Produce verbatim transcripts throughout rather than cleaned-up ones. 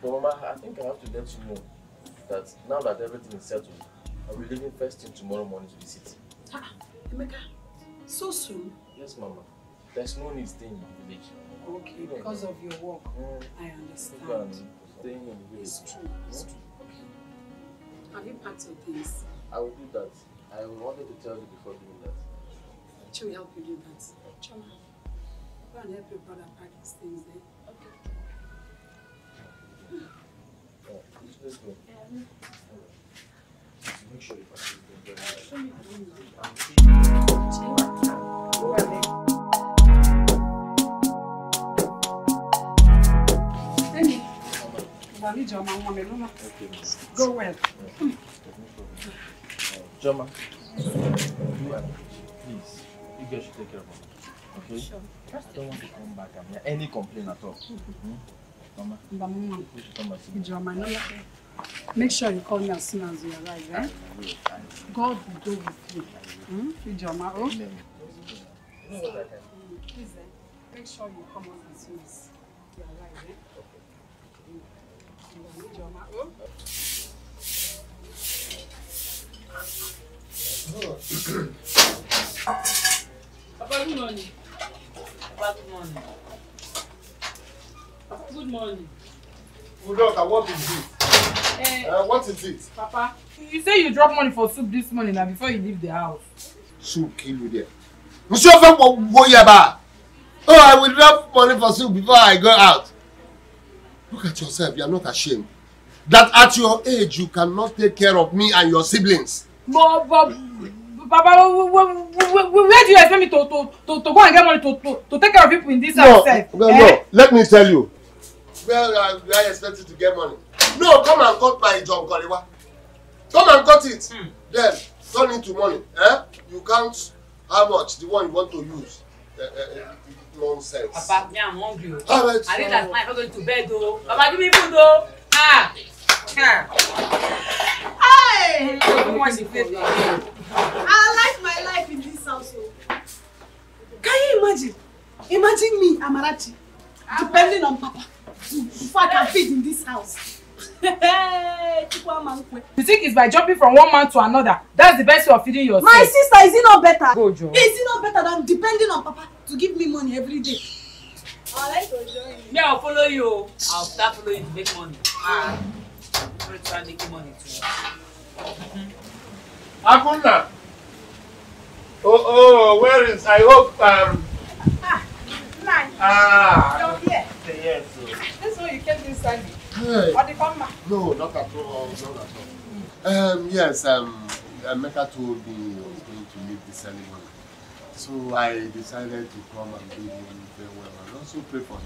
But Mama, I think I have to let you know that now that everything is settled, I'll be leaving first thing tomorrow morning to the city. Ah, Emeka, so soon? Yes, Mama. There's no need staying in the village. Okay, you know, because of your work, mm, I understand. Staying in the village. It's true, it's true. Okay. Have you packed your things? I will do that. I wanted to tell you before doing that. She will help you do that. Chama, go and help your brother pack his things there. Okay. Yeah, let's go. Yeah. Make sure you pack his things. Go well. Jama, you are please. You guys should take care of her. Okay? Sure. I don't want to come back and hear any complaint at all. Mama, you should come and see me. Jama, make sure you call me as soon as you arrive, eh? God will go with you. Hmm? Jama, oh? Please, make sure you come on as soon as you arrive, eh? Papa, good morning. Papa, good morning. Good morning. Udoka, what is it? Uh, uh, what is it? Papa, you say you dropped money for soup this morning and before you leave the house. Soup kill you there. Monsieur Femmo, go here back. Oh, I will drop money for soup before I go out. Look at yourself, you are not ashamed. That at your age, you cannot take care of me and your siblings. But, but, Papa, where do you expect me to, to, to, to go and get money to, to, to take care of people in this house? No, well, eh? No, let me tell you. Where well, do I, I expect you to get money? No, come and cut my John Koriwa. Come and cut it. Hmm. Then, turn into money. Eh? You count how much, the one you want to use. Uh, uh, nonsense. Papa, me, I'm hungry. All right, I think that's why I'm not going to bed, though. Papa, give me food, though. Ah! Ah! I like my life in this house. Can you imagine? Imagine me, Amarachi, depending on Papa before I can feed in this house. You think it's by jumping from one man to another? That's the best way of feeding yourself. My sister, is it not better? Gojo. Is it not better than depending on Papa to give me money every day? I like to join you. Yeah, I'll follow you. I'll start following you to make money. Ah, I'll try making money too. Akona. Oh, oh, where is? I hope. Um. Ah, nine. Ah. You're here. Yes. This one you kept this Sunday. Hey. No, not at all, not at all. Mm. Um, yes, um, Mecca told me he was going to leave the ceremony. So I decided to come and do him very well and also pray for him.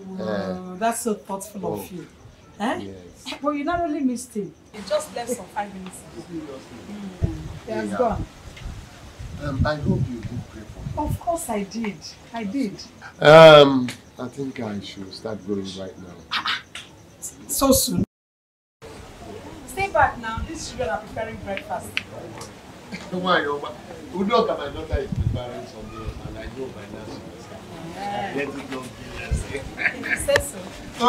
Mm. Uh, that's so thoughtful oh, of you. Eh? Yes. But you not only missed him, you just left some five minutes ago. Mm. He has yeah. gone. Um, I hope you did pray for him. Of course I did. I did. Um, I think I should start going right now. So soon. Stay back now. These children are preparing breakfast. Why, Udoka, my daughter is preparing something, and I know by now she let it go. If you say so.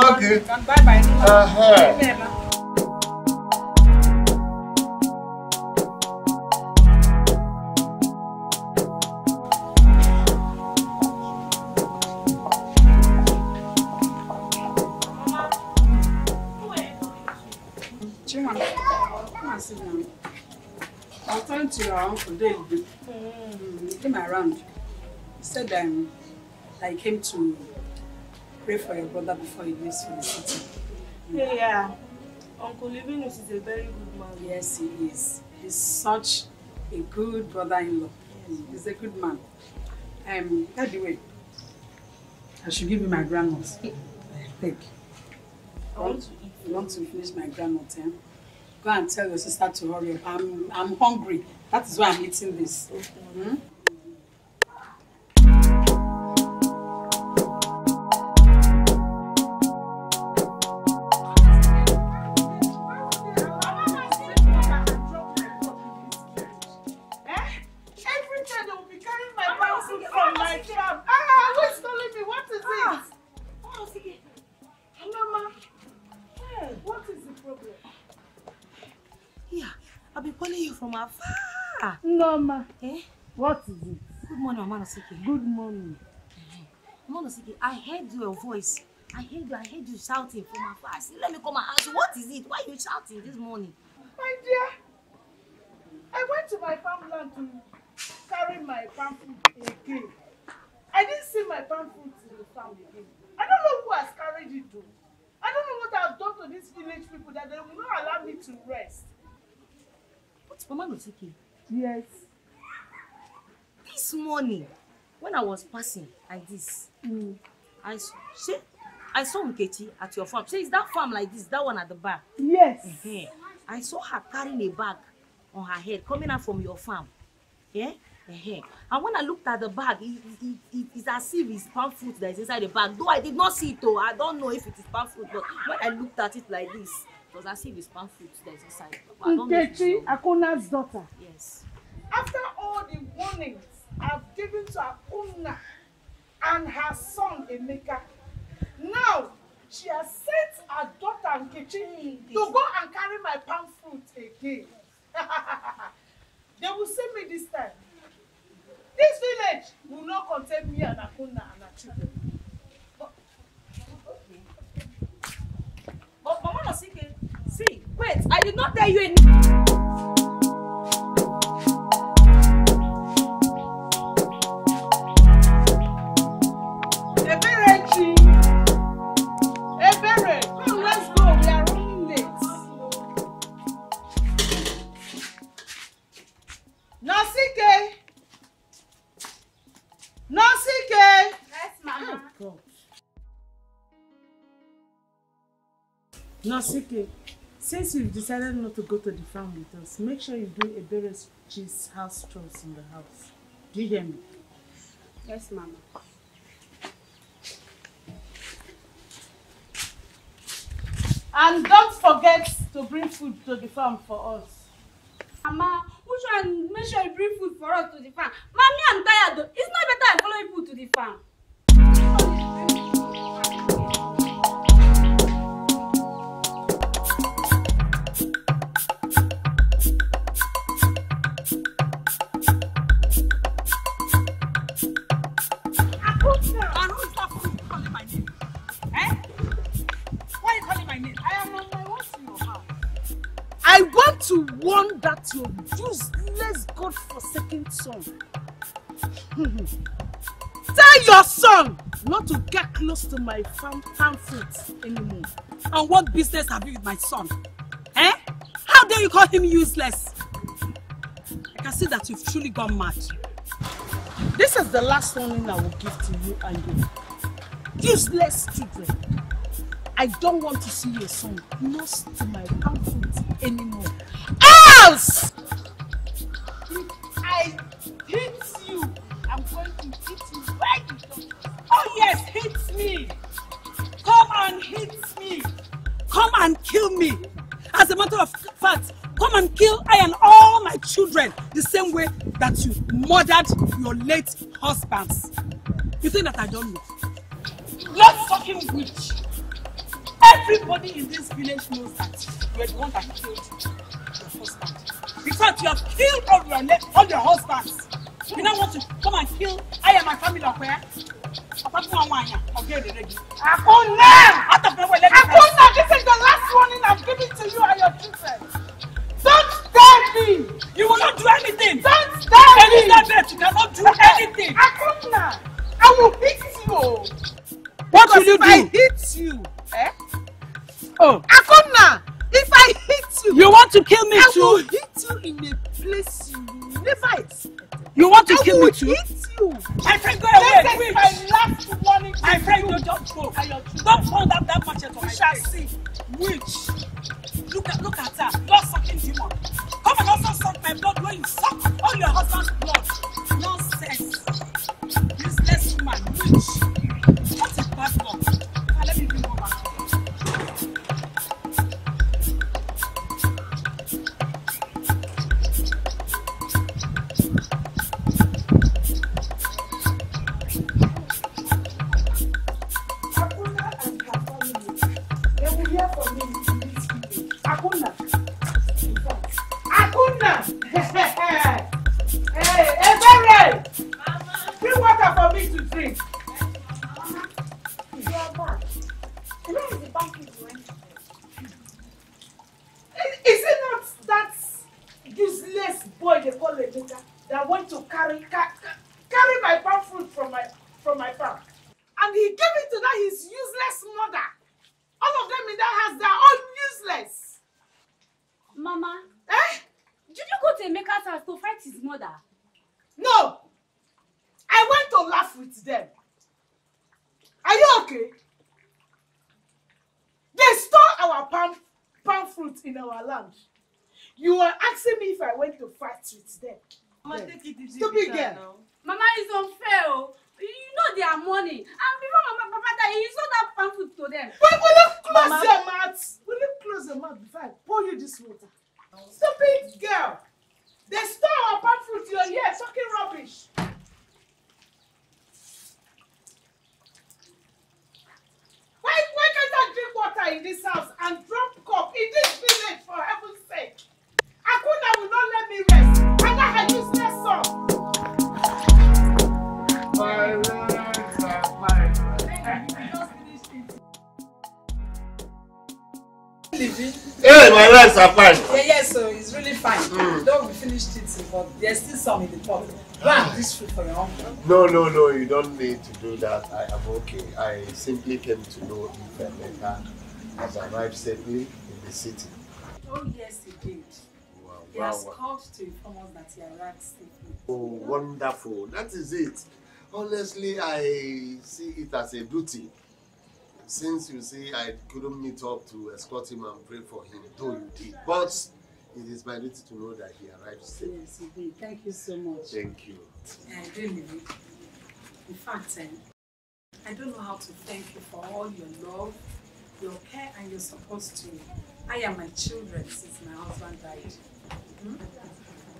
Okay. And bye bye. Uh huh. I'll turn to your uncle David. Mm. He came around. He said um, I came to pray for your brother before he leaves for the city. Yeah, yeah. Uncle Levinus is a very good man. Yes, he is. He's such a good brother-in-law. Yes. He's a good man. Um, by the way, I should give you my grandma's. Thank you. I want to eat. You want to finish my grandma's? Eh? Go and tell your sister to hurry up. I'm, I'm hungry. That is why I'm eating this. Okay. Hmm? been calling you from afar. No, ma. Eh? What is it? Good morning, Mama Noseki. Good morning. Mama Noseki, I heard your voice. I heard you, I heard you shouting from afar. I said, let me come and ask you, what is it? Why are you shouting this morning? My dear, I went to my farmland to carry my palm fruit again. I didn't see my palm fruit in the farm again. I don't know who has carried it to. I don't know what I've done to these village people that they will not allow me to rest. But Mama Noseki? Yes. This morning, when I was passing like this, mm. I she, I saw Nkechi at your farm. She is that farm like this, that one at the back. Yes. Mm-hmm. I saw her carrying a bag on her head, coming out from your farm. Yeah? Uh-huh. And when I looked at the bag, it, it, it, it's as if it's palm fruit that is inside the bag. Though I did not see it, though. I don't know if it is palm fruit, but when I looked at it like this, it was as if it's palm fruit that is inside. Nkechi, Akona's daughter. Yes. After all the warnings I've given to Akona and her son, Emeka, now she has sent her daughter Nkechi to go and carry my palm fruit again. They will send me this time. This village will not contain me and Akona and her children. But, okay. But Mama Noseki, see, wait, I did not tell you anything. Noseki, since you've decided not to go to the farm with us, make sure you do Eberechi's house chores in the house. Do you hear me? Yes, Mama. And don't forget to bring food to the farm for us. Mama, we should make sure you bring food for us to the farm. Mommy, I'm tired though. It's not better I follow you people to the farm. I want to warn that your useless, godforsaken son. Tell your son not to get close to my farm fruit anymore. And what business have you with my son? Eh? How dare you call him useless? I can see that you've truly gone mad. This is the last warning I will give to you and your useless children. I don't want to see your son close to my palm fruit anymore. Else! If I hit you, I'm going to hit you right in the face. Oh yes, hit me! Come and hit me! Come and kill me! As a matter of fact, come and kill I and all my children the same way that you murdered your late husbands. You think that I don't know? Not fucking witch! Everybody in this village knows that you are the one that killed your husband. Because you have killed all your, all your husbands. You now want to come and kill I and my family up here? Akona! Akona, this is the last warning I'm giving to you and your children. Don't dare me! You will not do anything! Don't dare me! Elizabeth, you cannot do anything! Akona, I will hit you! What will you do? I hit you! Eh? Oh. Akona, if I hit you, you want to kill me I too? I will hit you in a place you never expected. You want to I kill me too? I will hit you. My friend, go away. This is my last warning. My friend, you. Don't go. Don't hold up that much at all. We shall see. Witch. Look at, look at her. Blood sucking demon. Come and also suck my blood when you suck all your husband's blood. Nonsense. Useless woman. Witch. What is bad blood? Let me bring her back. Akona, they will hear from me in this video. Akona, Akona. Madam! Hey, hey, Mary! Bring water for me to drink. Mama, you are back. Where is the bank you went to? Is it not that useless boy they call Ebuka that went to carry car, carry my palm fruit from my from my farm, and he gave it to that his useless mother? All of them in that house, they are all useless. Mama, eh? Did you go to Emeka's house to fight his mother? No, I went to laugh with them. Are you okay? They stole our palm palm fruit in our land. You were asking me if I went to fight with them. Mama, yeah. Take it easy. Stupid girl. Mama, it's unfair. You know they are money. And before Mama Papa died, he sold that palm fruit to them. But will you close Mama, your mouth? Will you close your mouth before I pour you this water? Stupid girl. They stole our palm fruit. You're here talking rubbish. Why, why can't I drink water in this house and drop cup in this village, for heaven's sake? Akona will not let me rest. And I had useless son. My life, my hey, my rice are fine. Yeah, yeah, so it's really fine. Mm. Though we finished it, but there's still some in the pot. Wow, this food for your uncle. No, no, no, you don't need to do that. I am okay. I simply came to know if Emeka has arrived safely in the city. Oh, yes, he did. He has called to inform us that he arrived safely. Oh, wonderful. That is it. Honestly, I see it as a duty. Since you see, I couldn't meet up to escort him and pray for him, though you did. But it is my duty to know that he arrived safe. Yes, he did. Thank you so much. Thank you. Yeah, I do mean it. In fact, I don't know how to thank you for all your love, your care, and your support to me. I am my children since my husband died. Mm -hmm.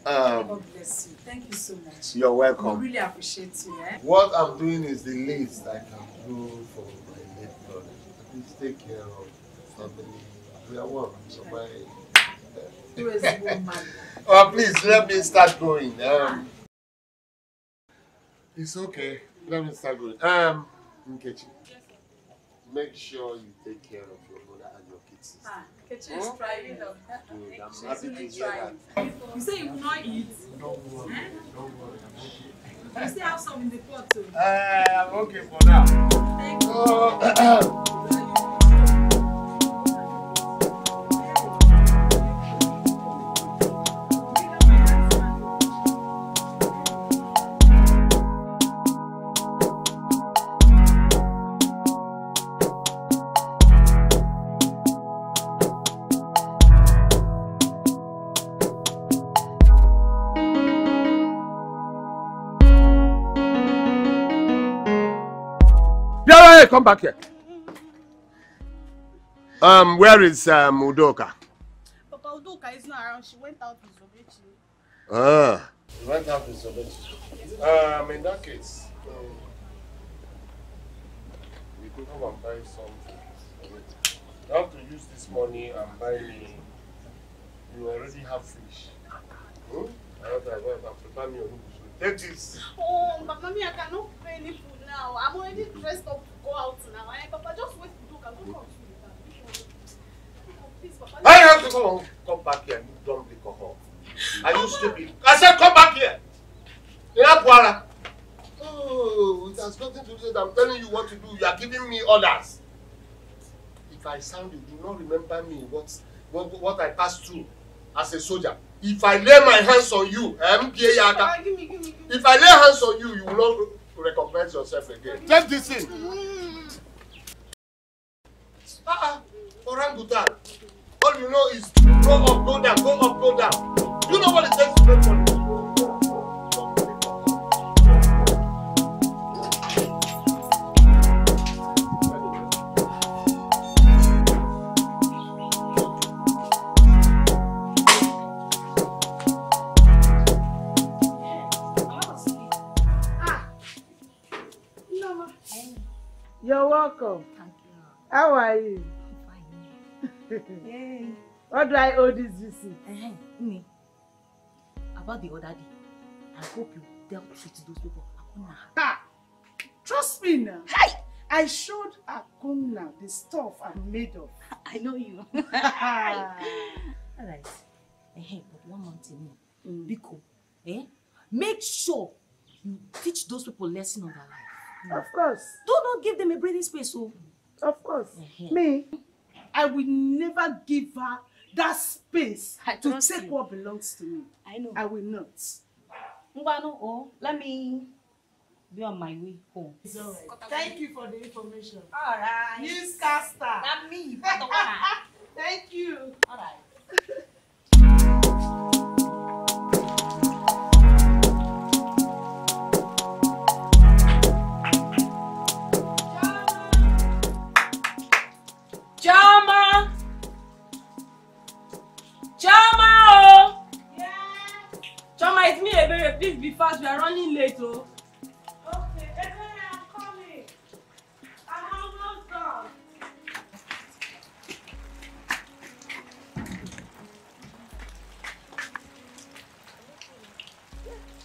Um, God bless you. Thank you so much. You're welcome. We really appreciate you. Eh? What I'm doing is the least I can do for my late brother. Please take care of family. We are one. So my. You as a woman. Oh, please let me start going. Um, it's okay. Let me start going. Um, Nkechi, make sure you take care of your mother and your kids. Nkechi is trying to help. She's really trying. You say you will not eat. Don't worry. Don't worry. You still have some in the pot too. Uh, I'm okay for now. Thank you. Oh. Come back here. Um, where is um, Udoka? Papa, Udoka is not around. She went out with Zobeti. Ah. She went out with Zobeti. Um, in that case, um, we could come and buy something. I have to use this money and buy me. You already have fish. Hmm? I have to go and prepare me your food. Take this. Oh, but mommy, I cannot prepare any food now. I'm already dressed up. Go out now, eh? Papa, just wait to do. Go out. Please, Papa. I have to go home. Come back here. You don't be home. Are you stupid? I said, come back here. Oh, it has nothing to do that. I'm telling you what to do. You are giving me orders. If I sound you, do not remember me. What, what, what I passed through as a soldier. If I lay my hands on you, Papa, give me, give me, give me. If I lay hands on you, you will not recompense yourself again. Take this in. Ah, orangutan. All you know is go up, go down, go up, go down. You know what it takes to make money. You're welcome. Thank you. How are you? I'm fine. Yay. What do I owe this visit? Uh-huh. Me. about the other day. I hope you dealt with those people. Akona. Ah, trust me now. Hi. I showed Akona the stuff I'm made of. I know you. All right. Hey, but one more thing. Mm. Biko, eh? Make sure you teach those people lesson on their life. Mm. Of course. Do not give them a breathing space. So. Of course. Uh-huh. Me, I will never give her that space I to take you. What belongs to me. I know. I will not. Oh, let me be on my way home. It's all right. Thank you for the information. All right. Newscaster. Not me. Thank you. All right. Chama! Chama! Oh. Yeah. Chama, it's me, Ebere. Please be fast. We are running late. Oh. Okay, Ebere, I'm coming. I'm almost done.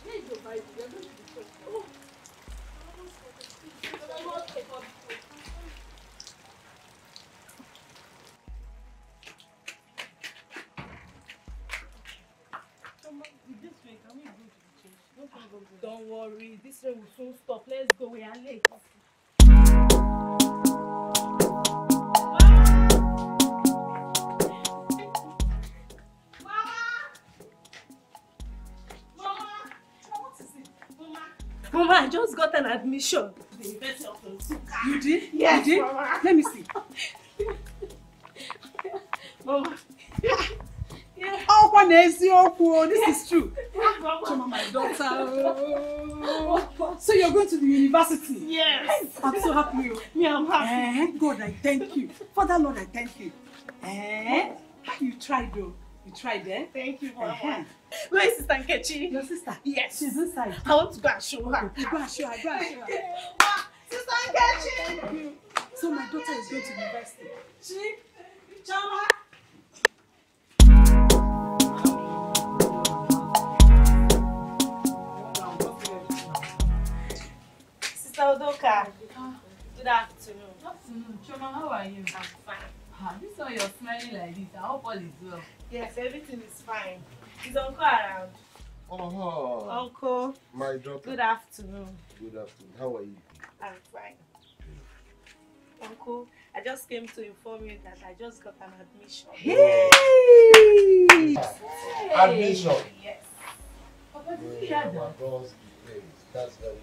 Here's your bike. You're going to be so cool. I'm almost done. I'm almost done. Don't worry, this rain will soon stop. Let's go, we are late. Mama! Mama! What is it? Mama! Mama, I just got an admission. The University of Noseki. You did? Yes, you did? Mama. Let me see. Mama. Yeah. Oh, this is true. Chama, my daughter. So you're going to the university? Yes. I'm so happy. Me, I'm happy. Eh, God, I thank you. Father, Lord, I thank you. Eh, you tried though. You tried, eh? Thank you, Mama. Uh-huh. Where is Sister Nkechi? Your sister? Yes. She's inside. I want to go and show her. Go and show her. Go and show her. Sister Nkechi! Thank you. So my daughter is going to the university. She? Chama? Udoka, good afternoon. Good afternoon. Choma, how are you? I'm fine. Ah, you saw you're smiling like this. I hope all is well. Yes, everything is fine. Is Uncle around? Oh, uh-huh. Uncle. My daughter. Good afternoon. Good afternoon. How are you? I'm fine. Good. Uncle, I just came to inform you that I just got an admission. Hey! Hey. Admission? Yes. Papa, did you hear that? That's very good.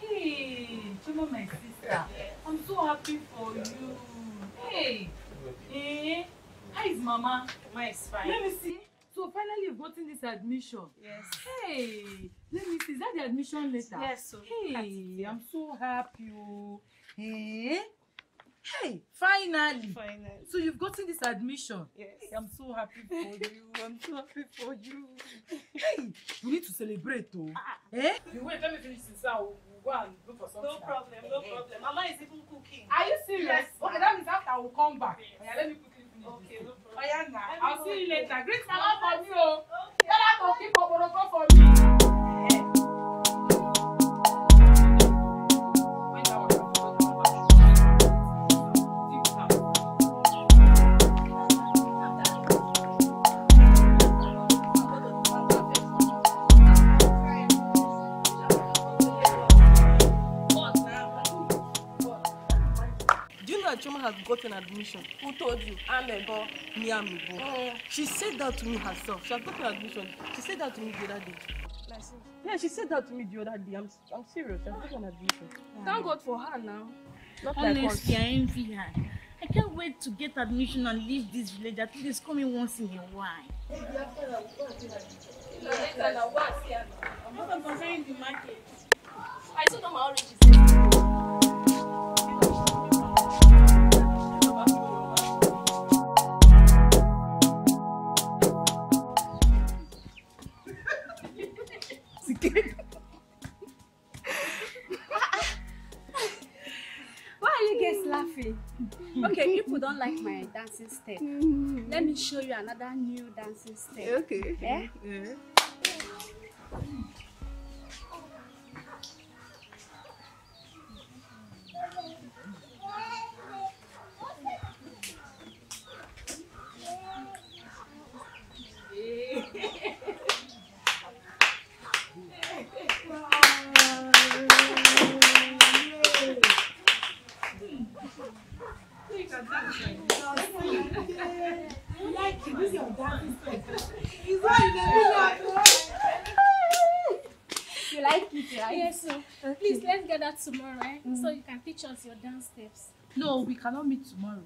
Hey, Choma, my sister. I'm so happy for you. Hey, hey, how is Mama? Mama is fine. Let me see. So finally you've gotten this admission. Yes. Hey, let me see. Is that the admission letter? Yes. So hey, I'm so happy. Hey, hey, finally. Finally. So you've gotten this admission. Yes. I'm so happy for you. I'm so happy for you. Hey, we need to celebrate, oh. Eh? You wait. Let me finish this out. Go for something. No problem, no problem. Mama is even cooking. Are you serious? Yes. Okay, that means after I will come back. Yes. Let me quickly finish. Okay, no problem. Oh, yeah, nah. I'll see you later. Great Mama for me, oh. Okay. Tell her to keep Oboroko for me. Choma has gotten admission. Who told you? Amebo. Me Amebo. Mm. She said that to me herself. She has gotten admission. She said that to me the other day. Yeah, she said that to me the other day. I'm, I'm serious. She has gotten admission. Mm. Thank God for her now. Not Honestly, like us. I envy her. I can't wait to get admission and leave this village. At least coming once in a while. I'm not comparing the market. I saw them already. Why are you guys laughing? Okay, people don't like my dancing step. Let me show you another new dancing step. Okay. Yeah? Yeah. Tomorrow, right? Mm. So you can teach us your dance steps. No, we cannot meet tomorrow.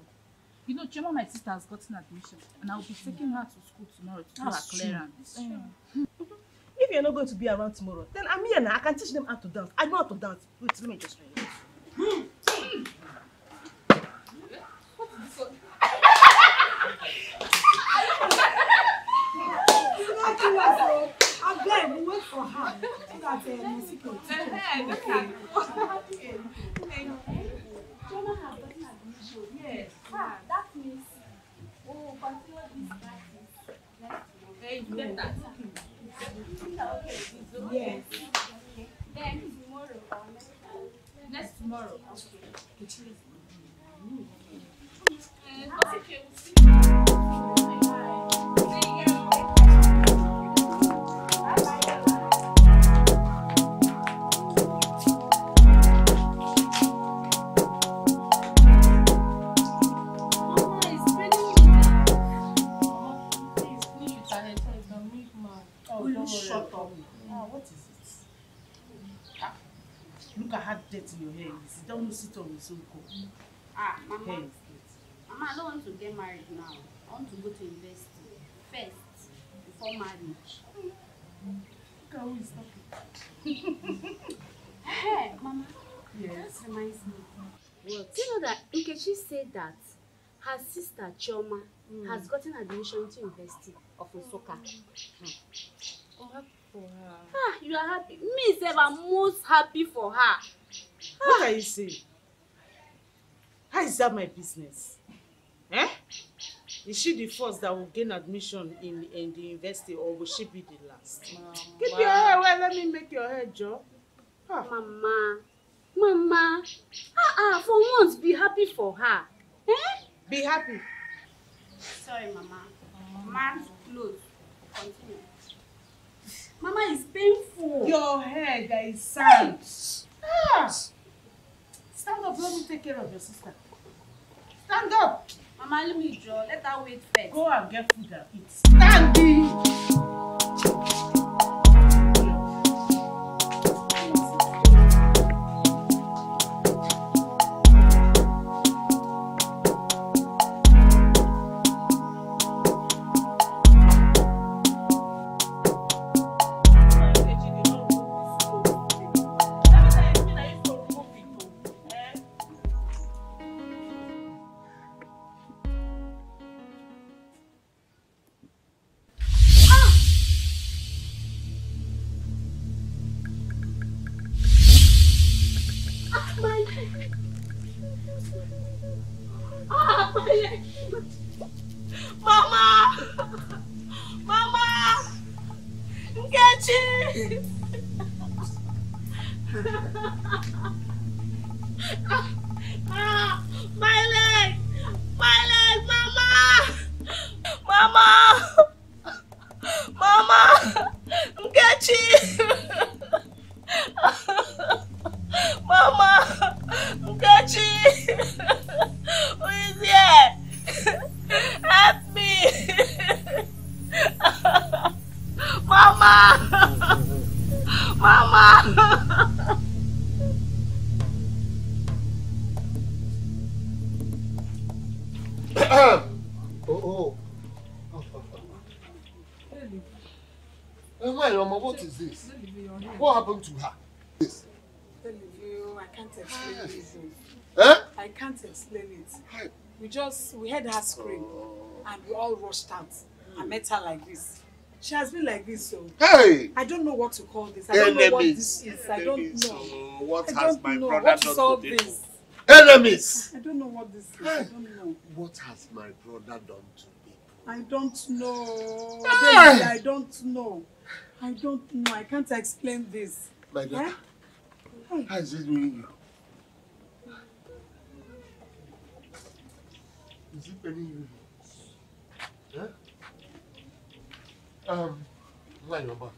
You know, Chama, my sister, has gotten admission, and I'll be taking her to school tomorrow to do her clearance. Mm. If you're not going to be around tomorrow, then I'm here now. I can teach them how to dance. I know how to dance. Wait, let me just try it. So cool. Ah, Mama, Mama, I don't want to get married now. I want to go to university first, before marriage. Look at who is talking. Hey, Mama. Yes. That reminds me. What? Do you know that Nkechi said that her sister, Chioma, mm. has gotten admission to University of Utaka? Mm. Oh, happy for her. Ah, you are happy. Me, Zeb, I'm most happy for her. What ah. are you saying? How is that my business? Eh? Is she the first that will gain admission in, in the university, or will she be the last? Mama. Keep your hair well, let me make your hair, Joe. Ah. Mama, Mama, ah, ah, for once, be happy for her. Eh? Be happy. Sorry, Mama. Man's clothes. Continue. Mama, it's painful. Your hair, there is sand. Ah. Stand up, let me take care of your sister. Stand up! Mama, let me draw. Let her wait first. Go and get food and eat. Standing! To her. Yes. You, I can't explain it. Eh? I can't explain it. We just, we heard her scream and we all rushed out. I met her like this. She has been like this, so. Hey! I don't know what to call this. I don't Enemies. know what this is. I don't Enemies. know. Uh, what I has my know. brother what done all to this? People? Enemies! I don't know what this is. Hey. I don't know. What has my brother done to people? I don't know. Hey! I don't know. I don't know. I can't explain this. My daughter, eh? How is this doing you? Is it paining you? Huh? Um, lie your back.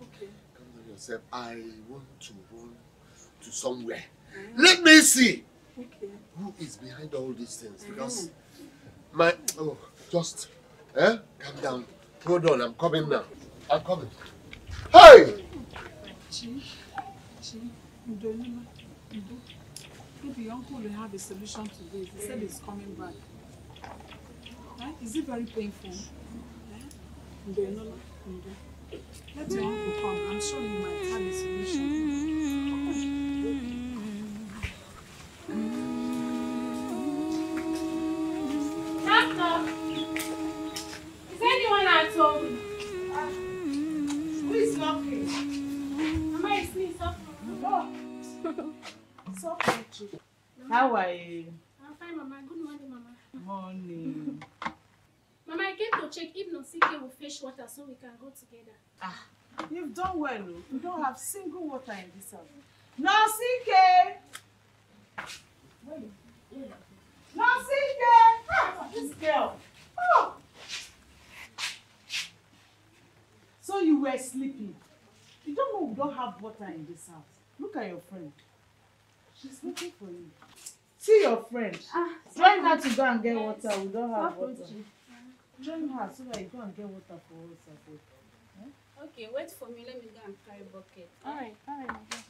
Okay. Come to yourself. I want to run to somewhere. Okay. Let me see. Okay. Who is behind all these things? Because my oh, just eh? Calm down. Hold on. I'm coming now. I'm coming. Hey. Chi, Chi, Ndonima, Ndo. Maybe uncle will have a solution to this. He said he's coming back. Right? Is it very painful? Ndonima, Ndo. Let your uncle come. I'm sure he might have a solution. Knock, knock. Is anyone at home? Uh, who is knocking? How are you? I'm fine, Mama. Good morning, Mama. Morning. Mama, I came to check if Noseki will fetch water so we can go together. Ah, you've done well. We don't have single water in this house. Noseki! Noseki! This girl. Oh. So you were sleeping. You don't know we don't have water in this house. Look at your friend. She's looking for you. See your friend. Ah, join her to go and get water. We don't have water. Join her so that you go and get water for us. Huh? Okay, wait for me. Let me go and carry a bucket. All right, all right.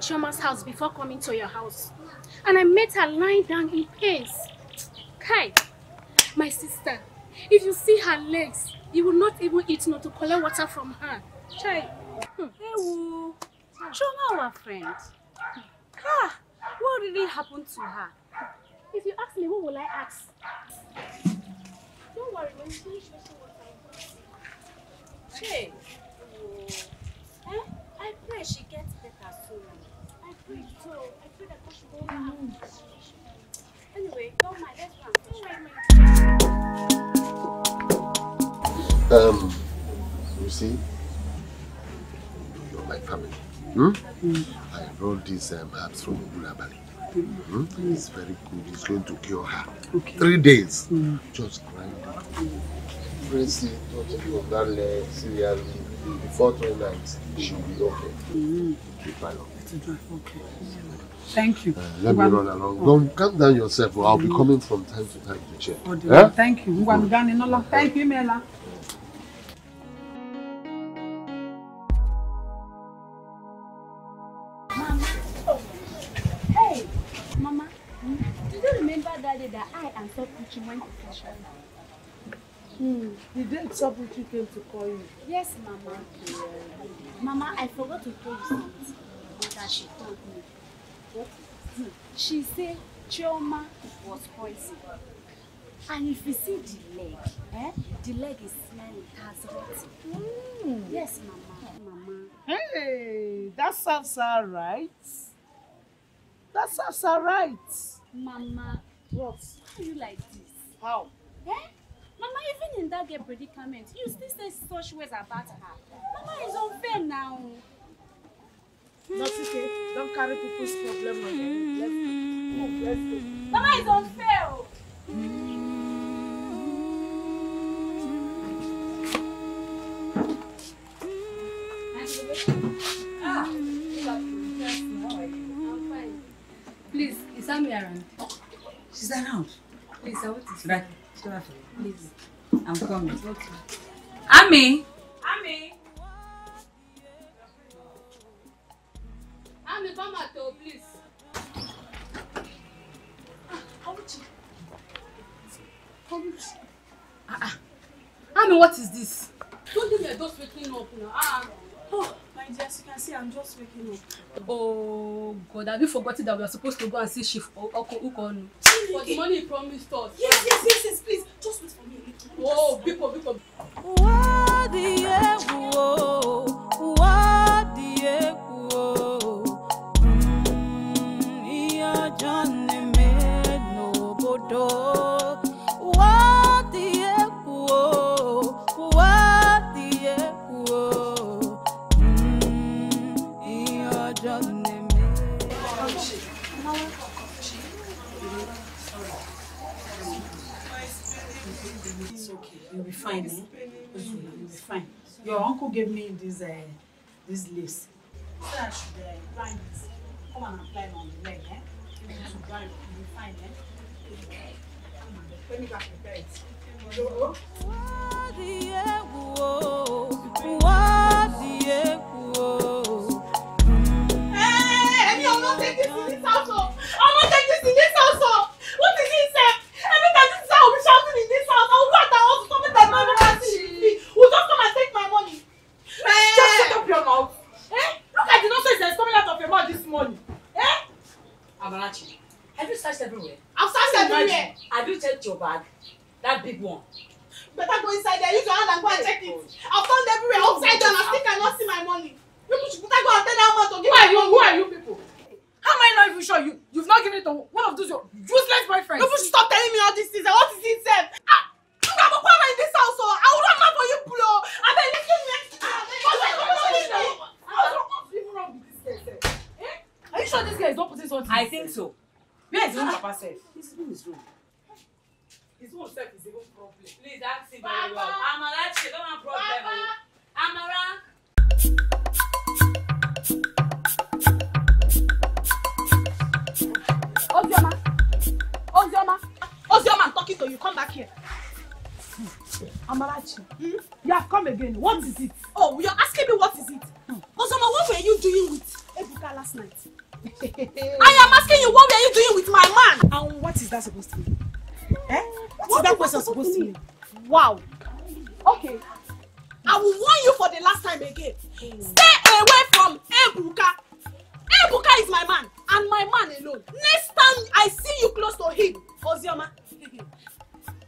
Chioma's house before coming to your house, and I met her lying down in pains. Kai, my sister, if you see her legs, you will not even eat not to collect water from her. Chai, hmm. Hey, Chioma, our friend. Kai, what really happened to her? If you ask me, what will I ask? Don't worry, when you finish washing water, Chai, eh? I pray she gets better soon. I pray so. I pray that God should go over her situation. Anyway, don't mind. Let's go. Um, you see, you're my family. Hmm? Mm. I brought these um, herbs from Ulabali. Mm. Mm. It's very good. It's going to cure her. Okay. Three days. Mm. Just grind it. Press it, touch it on that leg, seriously. Before three nights, she'll be okay. Mm. Okay. Thank you. Uh, let Mba me run along. Oh. Don't calm down yourself. Or I'll be coming from time to time to check. Oh, eh? Thank you. Mm. Thank you, Mela. Mama. Oh. Hey, Mama. Hmm? Do you remember that day that I and Sopuchi went to Kashana? Mm. You didn't stop when she came to call you. Yes, Mama. Okay. Mama, I forgot to tell you something that she told me. What? She said Chioma was poisoned. And if you see the leg, eh? The leg is smelling as rotten. Mm. Yes, Mama. Mama. Hey, that sounds all right. That sounds all right. Mama, what? Why are you like this? How? Eh? Mama, even in that girl predicament, you still say such words about her. Mama is unfair now. Not okay. Don't carry people's problem on them. Let's go. Oh, let's go. Mama is unfair. Ah, I'm fine. Please, is Ami around? She's around. Please, I want to see. Please, I'm coming. Okay. Ami, Ami! Ami, come at all, please. How much? How much? Ah, ah. Ami, what is this? Don't think you're just waking up now. Ah. Oh, my dear, as you can see, I'm just waking up. Oh, God, have you forgotten that we are supposed to go and see Chief Ukonu? For the money he promised us. Yes, yes, yes, yes, please. Just wait for me. Oh, people, people. What the egg? What the egg? Mmm, Johnny made no bodo. What the egg? What the egg? Mmm, Johnny made. It's okay. You'll be fine. Eh? You'll be fine. Your uncle gave me this uh, this lace. So I should uh, blind it. Come and apply it on the leg. Eh? You'll be fine. Eh? Come on. Let me back prepare it. What the egg? What the egg? Hey, I'm not taking this in this household. I'm not taking this in this household. What did he say? Every time this I will be shouting in this house. I will go at the house to somebody that no one see. Who just come and take my money? Hey. Just shut up your mouth. Eh? Look at the nonsense that's coming out of your mouth this morning. Eh? Amarachi, have you searched everywhere? I've searched everywhere. Have you checked your bag? That big one. Better go inside there. Use your hand and go and check it. I've found everywhere outside there and I still cannot see my money. You should better go and tell that man to give me. Who are you people? How am I not even sure you, you've not given it to one of those your useless boyfriends? You should stop telling me all these things. What is it said? Ah, I'm a woman in this house, so I will not know for you, Pulo. And then you me. What's even wrong with this guy? Are you sure this guy is not putting something? I think so. Where is his own papa self? His room is wrong. His own self is even problem. Please ask him very well. Amarachi, don't have problem. Amara. Ozioma! Ozioma! Ozioma, I'm talking to you. Come back here. Amarachi, hmm? You have come again. What is it? Oh, you're asking me what is it? Hmm. Ozioma, what were you doing with Ebuka last night? I am asking you, what were you doing with my man? And what is that supposed to mean? Eh? What, what is that question supposed to mean? Wow. Okay. I will warn you for the last time again. Hmm. Stay away from Ebuka. Ebuka is my man, and my man alone. Next time I see you close to him, Ozioma.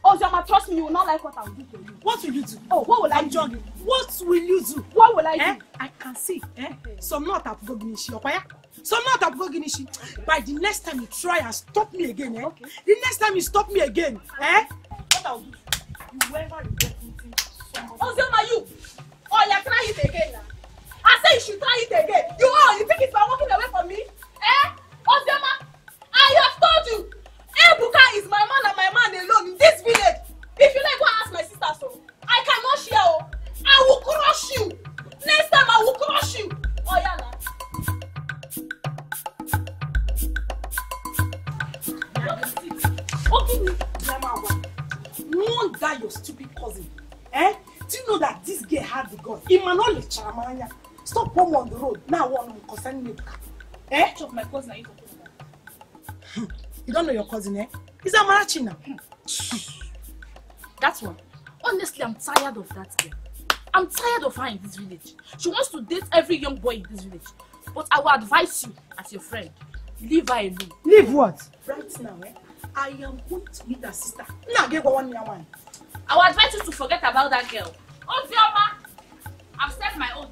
Ozioma, trust me, you will not like what I will do to you. What will you do? Oh, what will I do? What will you do? What will I do? Eh? I can see. Eh? Some not up Goginishi, Opaya. Some not up Goginishi. By the next time you try and stop me again, eh? Okay. The next time you stop me again, eh? What I will do? You ever regret meeting someone? Ozioma, you! Oh, you are trying it again now. I say you should try it again. You all, you think it's by walking away from me? Eh? Ozioma, I have told you. Ebuka is my man and my man alone in this village. If you like, go ask my sister so. I cannot share. I will crush you. Next time, I will crush you. Oh, yeah, nah. Okay, me. No one die your stupid cousin. Eh? Do you know that this girl had the gun? Emmanuel Chamanya. Stop home on the road. Now one concerning me. Eh? Which of my cousin are you talking about? You don't know your cousin, eh? Is that Amarachi now? That's one. Honestly, I'm tired of that girl. I'm tired of her in this village. She wants to date every young boy in this village. But I will advise you, as your friend, leave her alone. Leave what? Right now, eh? I am going to meet her sister. Now, give her one year one. I will advise you to forget about that girl. Ozioma, I've said my own.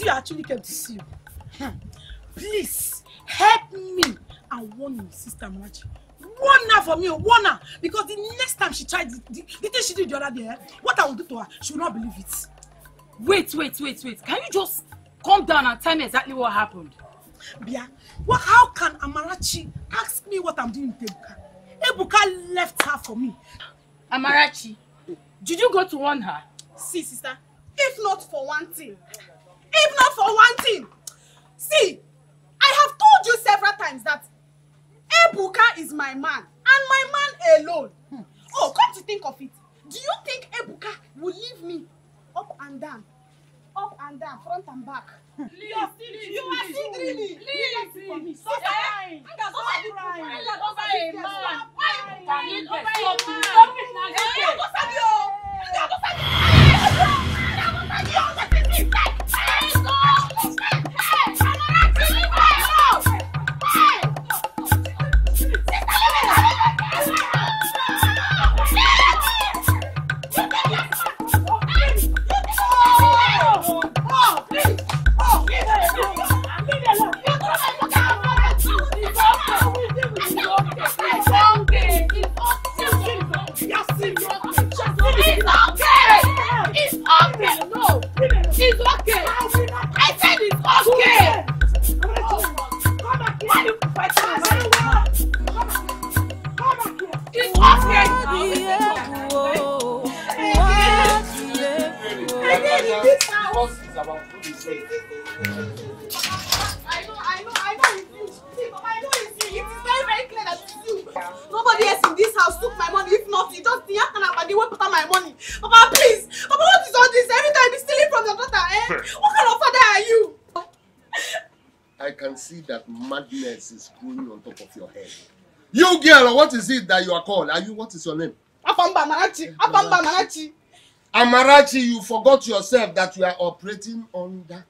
You actually came to see you. Hmm. Please help me and warn your sister Amarachi. Warn her for me, warn her, because the next time she tried the, the, the thing she did the other day, what I will do to her, she will not believe it. Wait, wait, wait, wait. Can you just calm down and tell me exactly what happened? Bia, well, how can Amarachi ask me what I'm doing in Ebuka? Ebuka left her for me. Amarachi, did you go to warn her? See, sister, if not for one thing, if not for one thing, see, I have told you several times that Ebuka is my man, and my man alone. Hmm. Oh, come to think of it, do you think Ebuka will leave me up and down, up and down, front and back? Please, yes, please, you are still dreaming. Please, please, stop crying. Stop crying. Stop crying. Stop crying. Stop crying. Stop crying. Stop crying. It's okay. I said it's okay. Come back here. Come back here. It's okay. I know, I know, I know it's you. I know it's you. It is very, very clear that it's you. Nobody else in this house took my money. If not, you just the Akona and they won't put out my money. Papa, please. Papa, what is all this? Every time you're stealing from your daughter, eh? What kind of father are you? I can see that madness is growing on top of your head. You girl, what is it that you are called? Are you, what is your name? Apamba Amarachi. Apamba Amarachi. Amarachi, you forgot yourself that you are operating under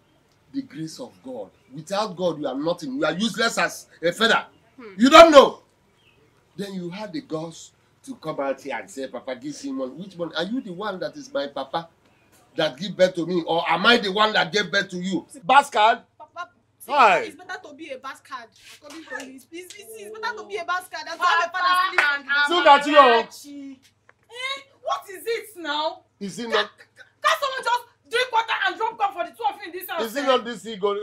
the grace of God. Without God, you are nothing. You are useless as a feather. Hmm. You don't know. Then you had the guts to come out here and say, Papa, give him one. Which one? Are you the one that is my papa that gave birth to me? Or am I the one that gave birth to you? Bastard! Papa, hi. It's better to be a bastard. According to you, it's, it's, it's better to be a bastard. That's why my father's feeling. So that you know. Eh? What is it now? Is it not? Can someone just drink water and drop gun for the two of you in this house? Is it not this ego,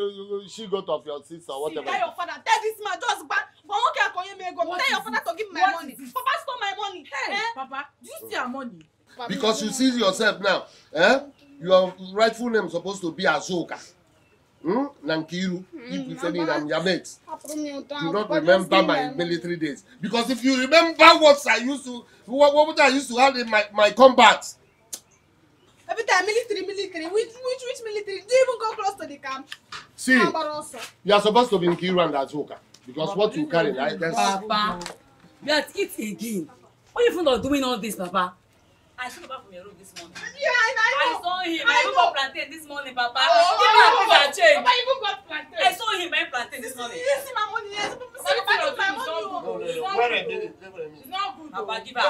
she got off your sister or whatever? Tell your father, tell this man, just back. But okay, I call you, may go. Tell your father to give me my money. Papa stole my money. Hey, eh? Papa, do you see our money? Because you see yourself now, eh? Your rightful name is supposed to be Azoka. Hmm? Nankiru. If you said it, I'm your mate. Do not remember my military days. Because if you remember what I used to, what, what I used to have in my, my combat. Every time military, military, which, which, which military? Do you even go close to the camp? See, you are supposed to be in Kiru and Azoka. Because Papa, what you carry, right? That's... Papa, you are at it again. What are you even doing all this, Papa? I saw Papa from your room this morning. Yeah, I know. I saw him. I, I even got plantain this morning, Papa. Oh, I even got plantain. I saw him. I plantain this morning. You see my money? Yes, it's not good. Papa, give her a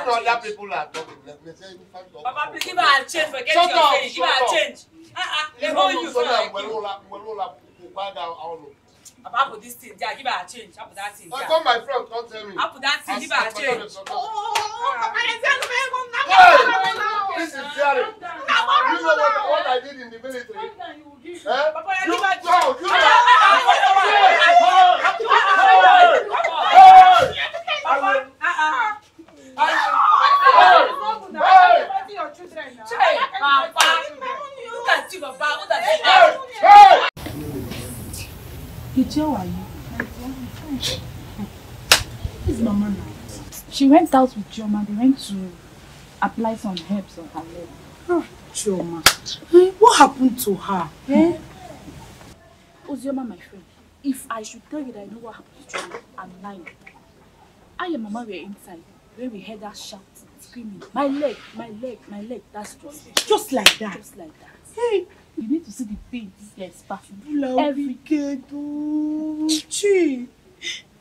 change. Papa, please give her a change. Forget your change. Give her a change. Uh-uh. They hold you so like Papa, put this thing. Yeah, give her a change. I put that thing. Oh, come, my friend. Don't tell me. I put that thing. Give her a change. Oh, oh, oh. This is scary. You know what I did in the military? Papa, I give her a change. You know. Papa, I your children now. Papa, you Papa, Kicho, are you? Is Mama now? She went out with Chioma. They went to apply some herbs on her leg. Oh, Chioma, what happened to her? Eh? Ozioma, my friend, if I should tell you that I know what happened to Chioma, I'm lying. I and Mama were inside when we heard her shouting, screaming, "My leg, my leg, my leg!" That's just, just like that. Just like that. Hey. You need to see the pain this guy is passing. Every kid. Chi.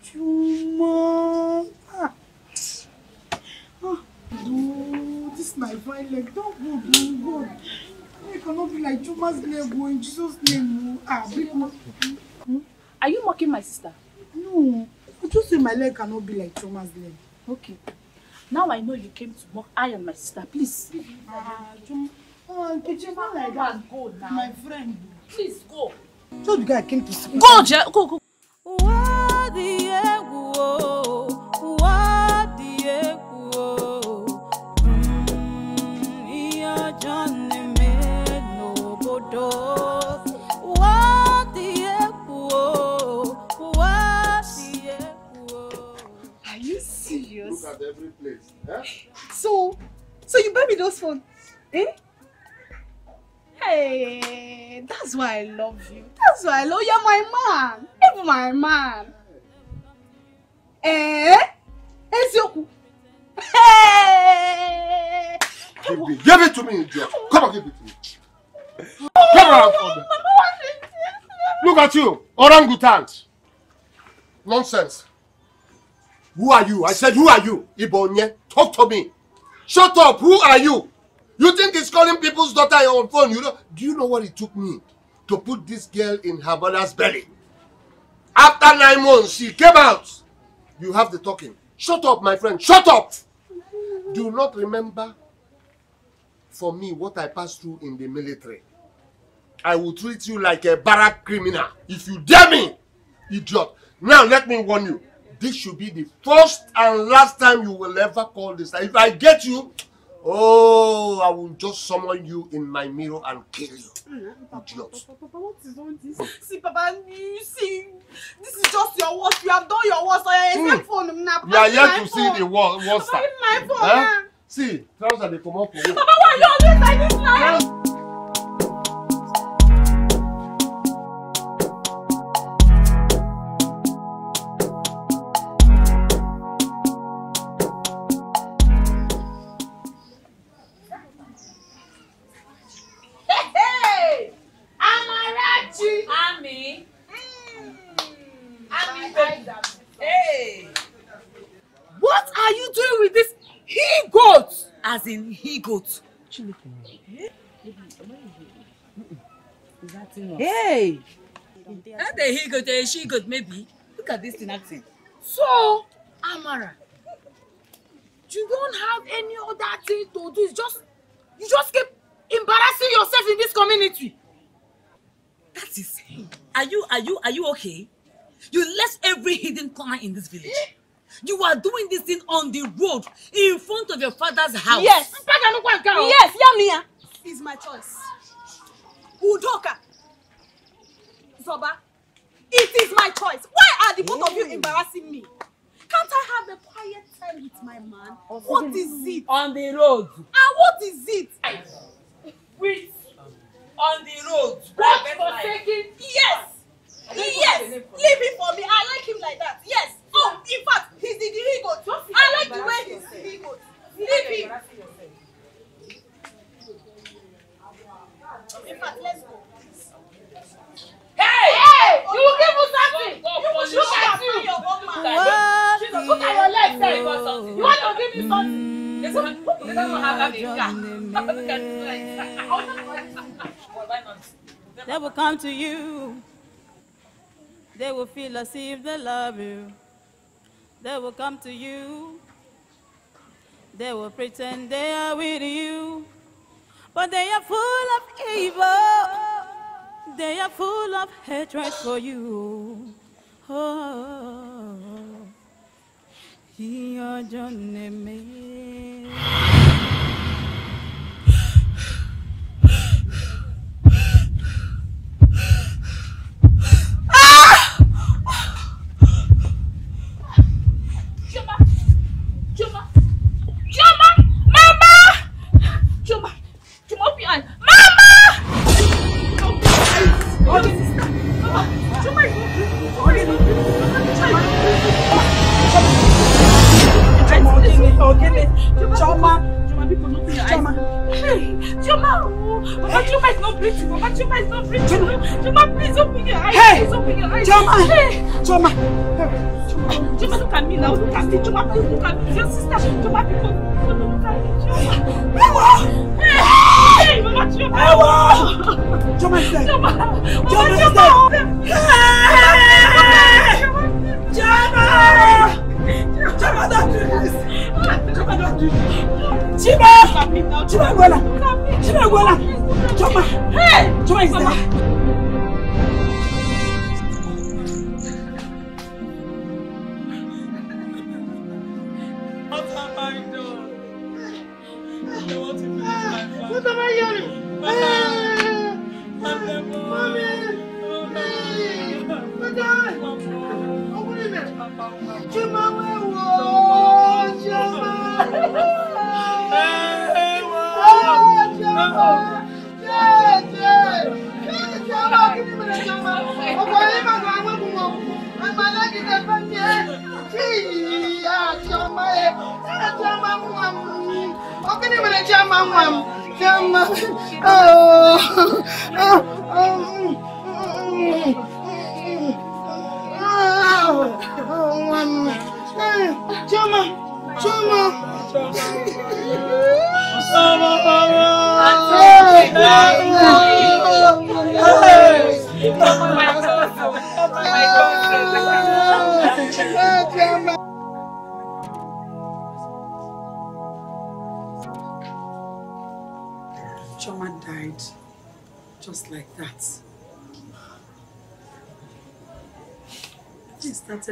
Chuma. No, this is my fine leg. Don't go, don't go. You cannot be like Chuma's leg in Jesus' name. Ah, are you mocking my sister? No. I just say my leg cannot be like Chuma's leg. Okay. Now I know you came to mock I and my sister. Please. Ah, Chuma. Oh, Nkechi, not like that. Go now. My friend. Please go. So the guy came to see. Go, go, go. What the egg? What the Huh? So, so you buy me those phones? Eh? Hey, that's why I love you. That's why I love you. You're my man. You're my man. Eh? Ezioku. Hey! Give it, give it to me, Joe. Come on, give it to me. Oh, come on, no, no, look at you, orangutans. Nonsense. Who are you? I said, who are you? Ibonye, talk to me. Shut up. Who are you? You think it's calling people's daughter on phone? You know? Do you know what it took me to put this girl in her mother's belly? After nine months, she came out. You have the talking. Shut up, my friend. Shut up. Do not remember for me what I passed through in the military. I will treat you like a barrack criminal. If you dare me, idiot. Now, let me warn you. This should be the first and last time you will ever call this. If I get you, oh, I will just summon you in my mirror and kill you. Mm, Papa, Papa, Papa, what is all this? See, Papa, you see, this is just your worst. You have done your worst. I mm. phone now. You are yet to phone. See the worst. Papa, Papa, my phone, huh? Huh? See, trousers they come up for you. Papa, why are you always like this now? Yes. Ami, mm. Ami, baby. Hey, what are you doing with this he goat? As in he goat. Hey, not a he goat, a she goat maybe. Look at this thing acting. So, Amara, you don't have any other thing to do. It's just you just keep embarrassing yourself in this community. That is him. Are you, are you, are you okay? You left every hidden corner in this village. You are doing this thing on the road in front of your father's house. Yes. Yes, Yamiya. It's my choice. Udoka. Zoba. It is my choice. Why are the both of you embarrassing me? Can't I have a quiet time with my man? What is it? On the road. And what is it? Wait. On the road. What for taking? Yes. Yes. Leave it for me. I like him like that. Yes. Oh, in fact, he's the ego. I like the way he's the ego. Leave him. In fact, let's go. Hey! Hey! You will give us something. You will look at you. Look at your legs. You want to give me something? This one. This one will have a car. They will come to you. They will feel as if they love you. They will come to you. They will pretend they are with you. But they are full of evil. They are full of hatred for you. Oh. Your journey made. Chama, please look at me. Your sister, Chama, people, people look at me. Chama. Hey, Mama, Chama. Chama, sister. Chama, Chama, sister. Hey, Chama. Chama, don't do this. Chama, don't do this. Chima, Chima, Gwala, Chima, Gwala, Chama. Hey, Chama, sister. Chima,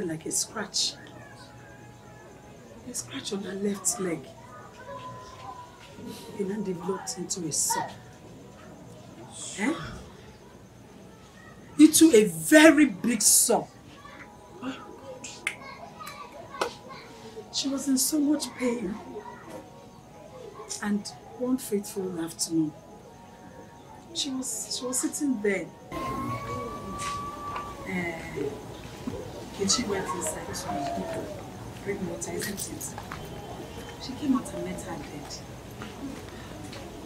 Like a scratch, a scratch on her left leg. It then developed into a sore. Eh? Into a very big sore. She was in so much pain. And one fateful afternoon, she was she was sitting there. Eh, And she went inside to bring water, isn't it? She came out and met her dead.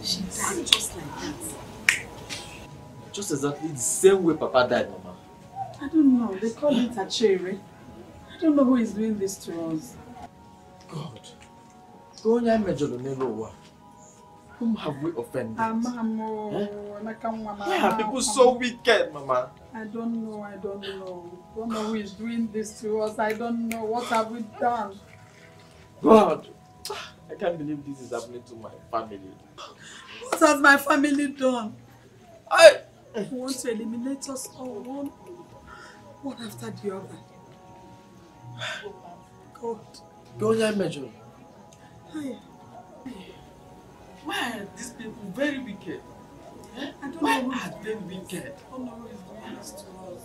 She died just like that. Just exactly the same way Papa died, Mama. I don't know. They call it a cherry. I don't know who is doing this to us. God. Whom have we offended? Why are people so wicked, Mama? I don't know, I don't know. I don't know who is doing this to us. I don't know. What have we done? God, I can't believe this is happening to my family. What has my family done? I want to eliminate us all, one, one after the other. God. Don't measure. Hi. Why are these people very wicked? Eh? I don't Why know are they wicked? I don't know who is doing this to us.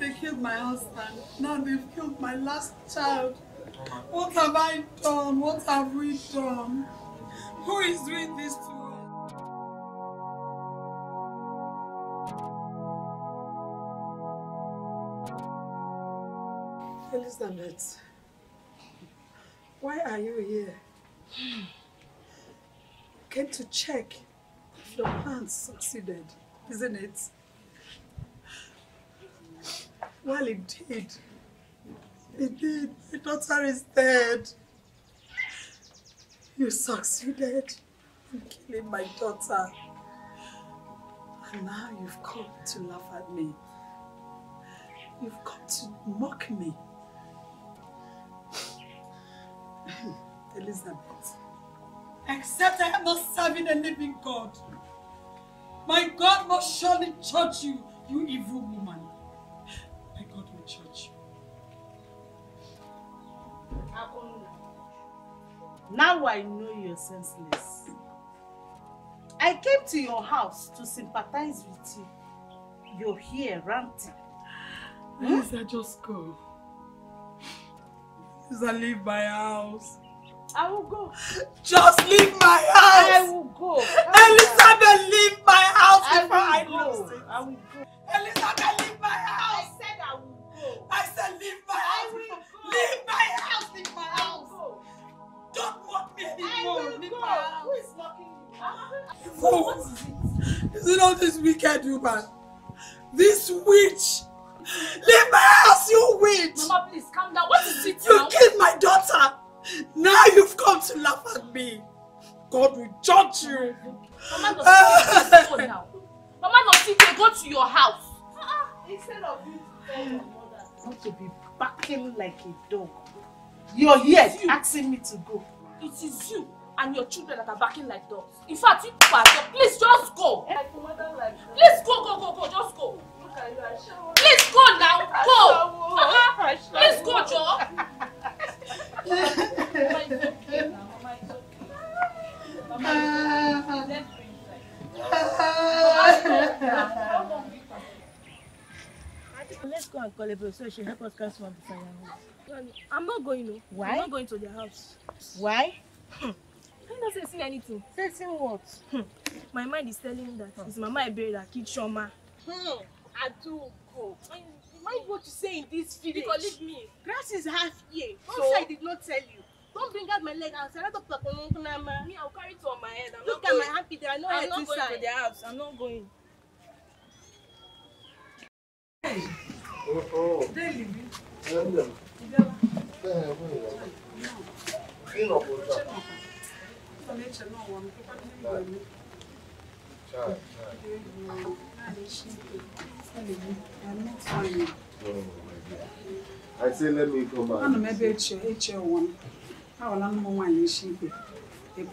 They killed my husband. Now they've killed my last child. What have I done? What have we done? Who is doing this to us? Elizabeth, why are you here? Came to check if your plans succeeded, isn't it? Well, it did. It did. My daughter is dead. You succeeded in killing my daughter. And now you've come to laugh at me. You've come to mock me. Elizabeth. Except I am not serving a living God. My God must surely judge you, you evil woman. My God will judge you. Now I know you're senseless. I came to your house to sympathize with you. You're here ranting. Lisa, just go. Lisa, leave my house. I will go. Just leave my house. I will go. Elizabeth, leave my house before I lose it. I will go. Elizabeth, leave my house. I said I will go. I said leave my house. Leave my house. Leave my house. Don't mock me anymore. I will go. Who is mocking you? What is it? Is it not this wicked woman? This witch. Leave my house, you witch. Mama, please calm down. What is it now? You killed my daughter. Now you've come to laugh at me. God will judge you. Mama, Nosiki, go now. Mama, Nosiki, go to your house. Instead of you to tell your mother not to be barking like a dog. You're here asking me to go. It is you and your children that are barking like dogs. In fact, you people are here. Please just go. Please go, go, go, go. Just go. Please go now. Go. Please go, Joe. Let's go and call Ebuka so she help us cancel one beside her house. I'm not going. No. Why? I'm not going to their house. Why? I doesn't see anything. Sensing what? Hmm. My mind is telling me that his mama buried her kid Choma. Hmm. I do go. Mind what you say in this village. Because leave me. Grass is half here. Once so, I did not tell you. Don't bring out my leg and say that up to me. I'll carry it on my head. I'm Look not at going. my happy there. I know I'm not going to the house. I'm not going. Hey. Oh oh. Deli Vinus. I say let me come back. I'm a bitch, it's your one. How long more wine is she? A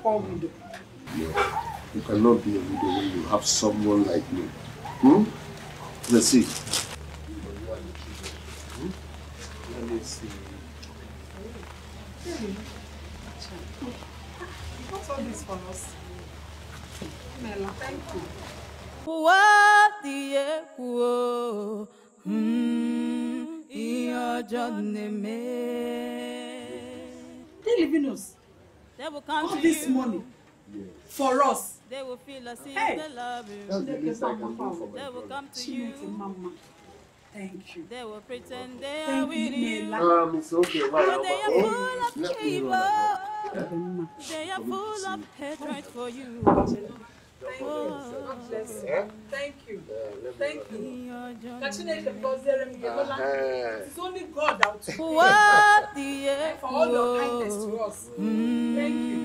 poor widow. You cannot be a widow when you have someone like me. Hmm? Let's see. Let me see. What's all this for us? Mela, thank you. What the echo? Hmm, your name. Deli Vinus. They will come all this money for us. They will feel as if they love you. They will come to you, Mama. Thank you. They will pretend they are with you. Um, it's okay. Wow, wow, wow. They are full of oh, evil. They are full of hatred for you. Thank you. Thank you. Thank you. It's only God out there. For all your kindness to us. Thank you.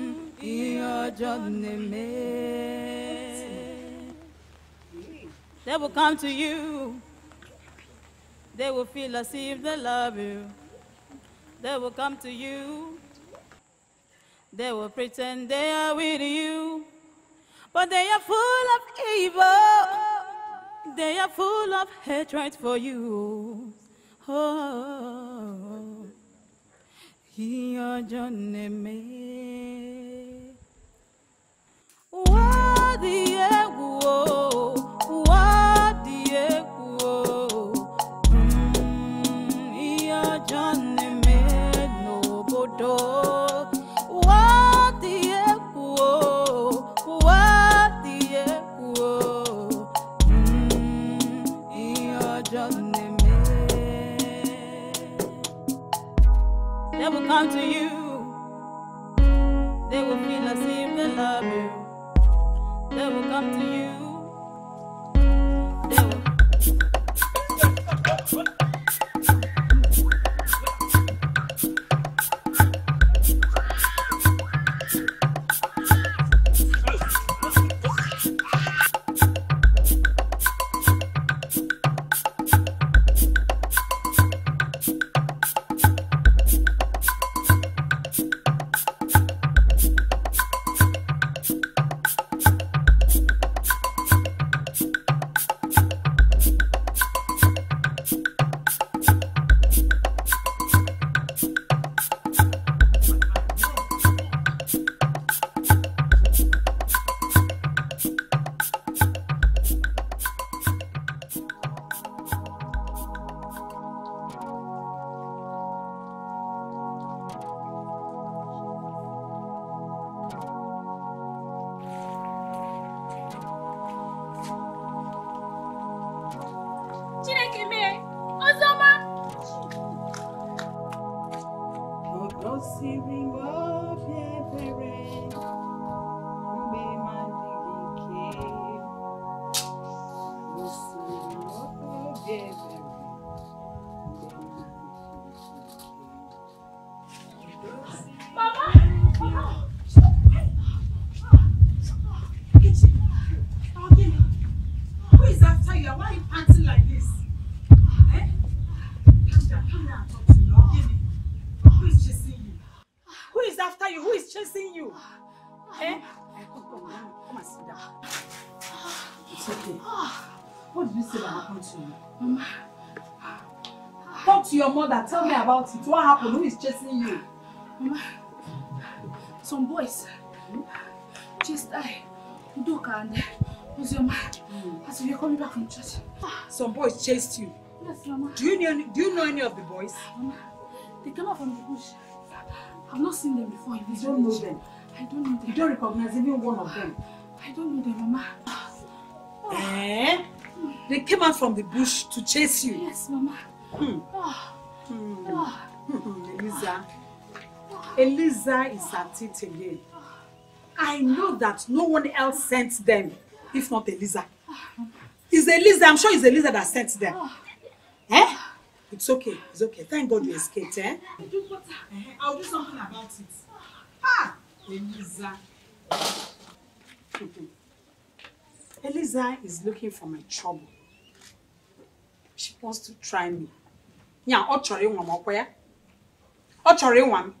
They will come to you. They will feel as if they love you. They will come to you. They will pretend they are with you. But they are full of evil. They are full of hatred for you. Oh, your journey may. What the What the echo? What the echo? Your journey, they will come to you. They will feel as if they love you. They will come to you. They will. Tell me about it. What happened? Who is chasing you? Mama, some boys chased I, Udoka and Ozioma. Mm. As if you're coming back from church. Some boys chased you? Yes, Mama. Do you know, do you know any of the boys? Mama, they came out from the bush. I've not seen them before. You don't know them. I don't know them. You don't recognize even one of them? I don't know them, Mama. Oh. Eh? Mm. They came out from the bush to chase you? Yes, Mama. Mm. Oh. Mm. Oh. Mm. Eliza. Oh. Eliza is at it again. I know that no one else sent them, if not Eliza. It's Eliza, I'm sure it's Eliza that sent them. Oh. Eh? It's okay, it's okay. Thank God you escaped, eh? I'll do, what, I'll do something about it. Ah! Eliza. Eliza is looking for my trouble. She wants to try me. Yeah, I'll try one more. I'll try one.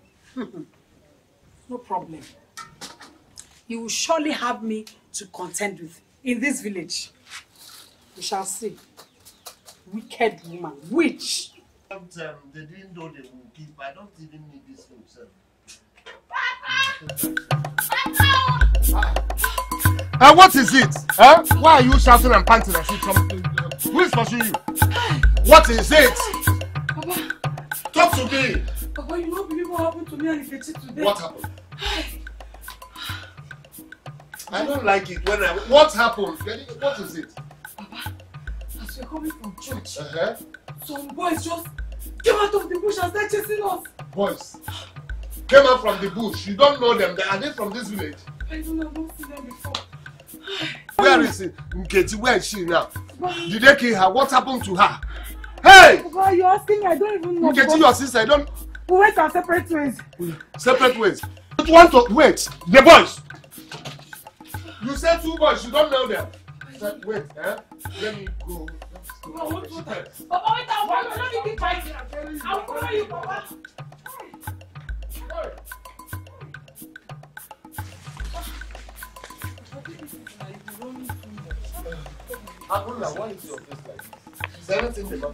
No problem. You will surely have me to contend with in this village. We shall see. Wicked woman, witch. Sometimes they didn't know they would give, but I don't even need this himself. Papa! And what is it? Huh? Why are you shouting and panting and something? Who is pursuing you? What is it? Papa. Talk to me. Papa, you don't believe what happened to me and Nkechi today. What happened? I don't like it when I... What happened? What is it? Papa, as we're coming from church, uh-huh. some boys just came out of the bush and started chasing us. Boys? Came out from the bush? You don't know them? Are they from this village? I don't know. I've not seen them before. Where is it? Nkechi, where is she now? Papa. Did they kill her? What happened to her? Hey! Papa, you're asking. I don't even know. Nkechi, your sister, I don't... We went our separate ways. Separate ways? You want to... Wait. The boys! You said two boys, you don't know them. Said, wait, eh? Let me go. Papa, wait, wait, wait. Papa, wait, I'll follow you. Let me keep fighting. I'll follow you, Papa. Akona, why is your face like this? Is there anything in the matter?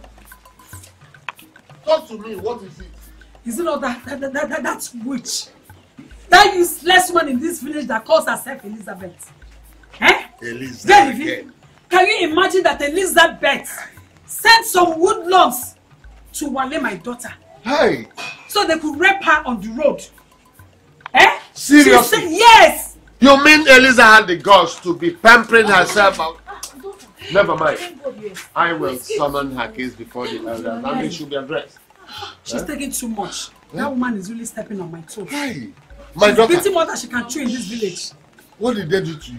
Talk to me, what is it? Is it not that, that, that, that, that that's witch? That useless woman in this village that calls herself Elizabeth. Eh? Elizabeth. David, can you imagine that Elizabeth sent some woodlocks to Wale, my daughter? Hey. So they could rape her on the road. Eh? Seriously? She said, yes. You mean Eliza had the guts to be pampering oh, herself out? Oh, never mind. I will summon her case before the elders. I mean, she'll be addressed. She's eh? taking too much. Eh? That woman is really stepping on my toes. Hey. My She's daughter. Pretty more than she can chew in this village. What did they do to you?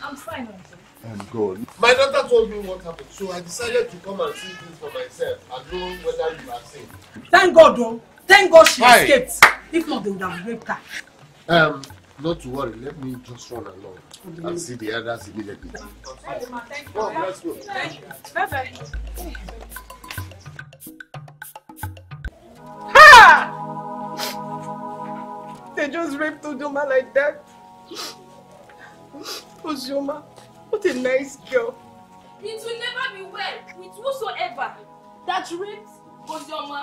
I'm fine, Uncle. I'm good. My daughter told me what happened, so I decided to come and see things for myself and know whether you are safe. Thank God, though. Thank God she Hi. escaped. If not, they would have raped her. Um, not to worry. Let me just run along mm-hmm. and see the others immediately. Thank you, ma. Thank you. Oh, let's go. Thank you. Bye-bye. Ha! They just raped Udoma like that. Ozioma, what a nice girl. It will never be well with whosoever that raped Ozioma.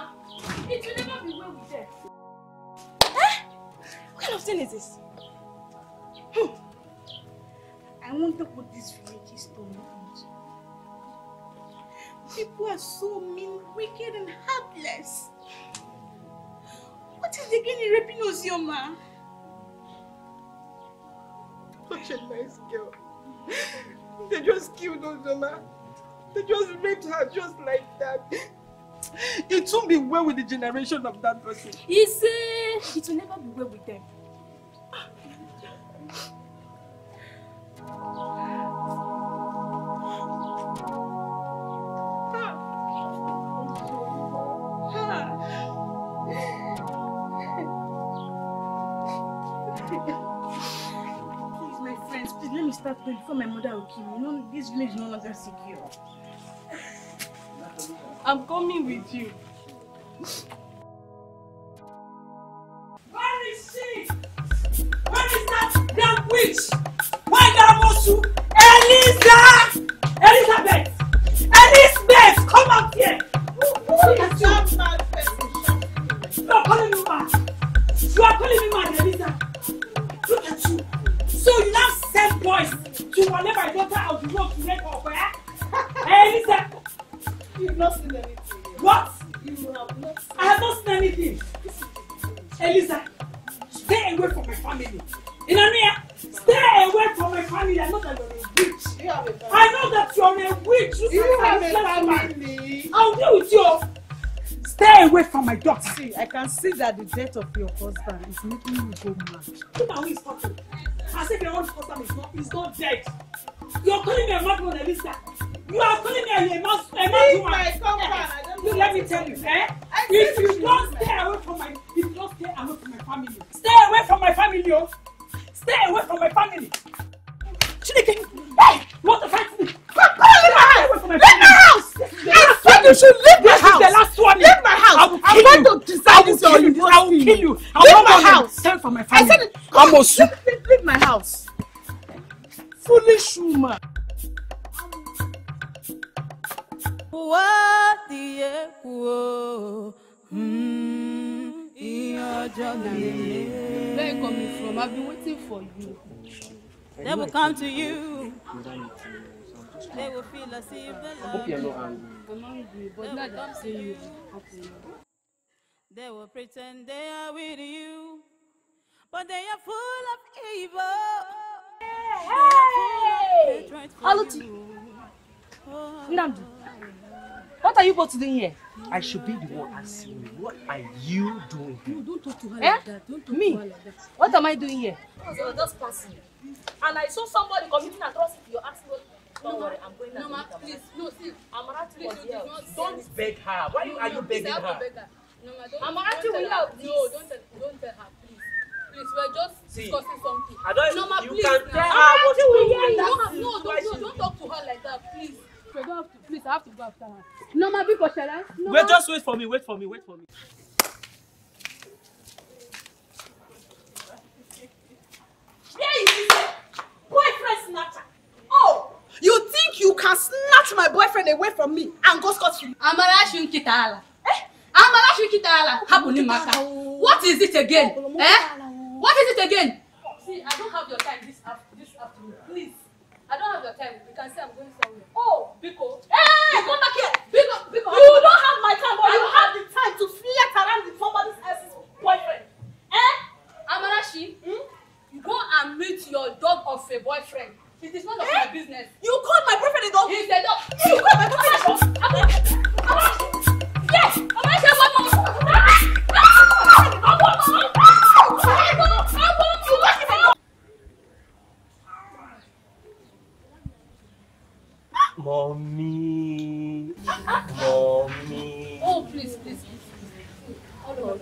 It will never be well with them. Eh? What kind of thing is this? Hmm. I wonder what this village is turning into. People are so mean, wicked, and heartless. What is the gain in raping Ozioma? Such a nice girl. They just killed Ozioma. They just raped her just like that. It won't be well with the generation of that person. You see, it will never be well with them. Before my mother will kill me, you know, this village is no longer secure. I'm coming with you. Where is she? Where is that damn witch? Why that Mosu? Eliza! Elizabeth! Elizabeth! Come out here! Who you? You are calling me mad. You are calling me mad, Eliza. Look at you. So you now send boys to Wale, my daughter, out the road to rape her, where? Hey, Elisa! You've not seen anything. What? You have not seen I have not seen anything. Elisa, stay away from my family. Inania, stay away from my family. I know that you're a witch. You have a family. I know that you're a witch. You, you have a family. I'll deal with you. Stay away from my daughter. See, I can see that the death of your husband is making you go mad. Look at who is talking. As if your own husband is not, is not dead. You're calling me a madman, Elisa. You are calling me a mouse, a madman. You let me tell you, eh? If you don't stay away from my, if you don't stay away from my family, stay away from my family, yo. Stay away from my family. Chineke, hey, you want to fight me? Leave my house! I said you should leave my house! This is the last one! Leave my house! I want to decide this on you! I will kill you! I want my house! Stand for my family! I said it! Almost! Leave my house! Foolish woman! What the echo? Hmm. In your journey. Where are you coming from? I've been waiting for you. They will come to you. They will feel as if they love you. I'm angry, but now they see you. They will pretend they are with you, but they are full of evil. Hey! Aluti! Namdi, what are you both doing here? I should be the one asking you. What are you doing here? No, don't talk to her eh? like that. Don't talk Me? to her like that. What am I doing here? Because I was just passing. And I saw somebody committing atrocity. You're asking me. Don't worry, I'm going to No, ma'am, please. No, see, Amarachi was here. Don't beg her. Why no, are you begging her? her? No, ma'am, don't will help. No, don't tell, don't tell her, please. Please, we're just see, discussing something. I don't no, ma'am, please. You can tell her what you want. No, no, don't, no, don't talk to her like that, please. I don't have to, please, I have to go after her. No, ma'am, people, shall I? No, wait, just wait for me, wait for me, wait for me. There is this boyfriend snatcher. Oh! You think you can snatch my boyfriend away from me and go scotch him? Amarachi Kitala. Eh? Amarachi Kitala. Happening matter. What is it again? Eh? What is it again? See, I don't have your time this afternoon. Please. I don't have your time. You can say I'm going somewhere. Oh, Biko. Hey! Come back here. Biko, Biko. You don't have my time, but you have the time to flirt around with somebody else's boyfriend. Eh? Amarachi, hmm? Go and meet your dog of a boyfriend. It is none of eh? my business. You called my boyfriend a dog? He's a dog. You called my boyfriend a dog? Amarachi! Yes! Amarachi, I want my dog! I want my dog! I want my dog! I want my dog! Mommy! Mommy! Oh, please, please, please. Hold on.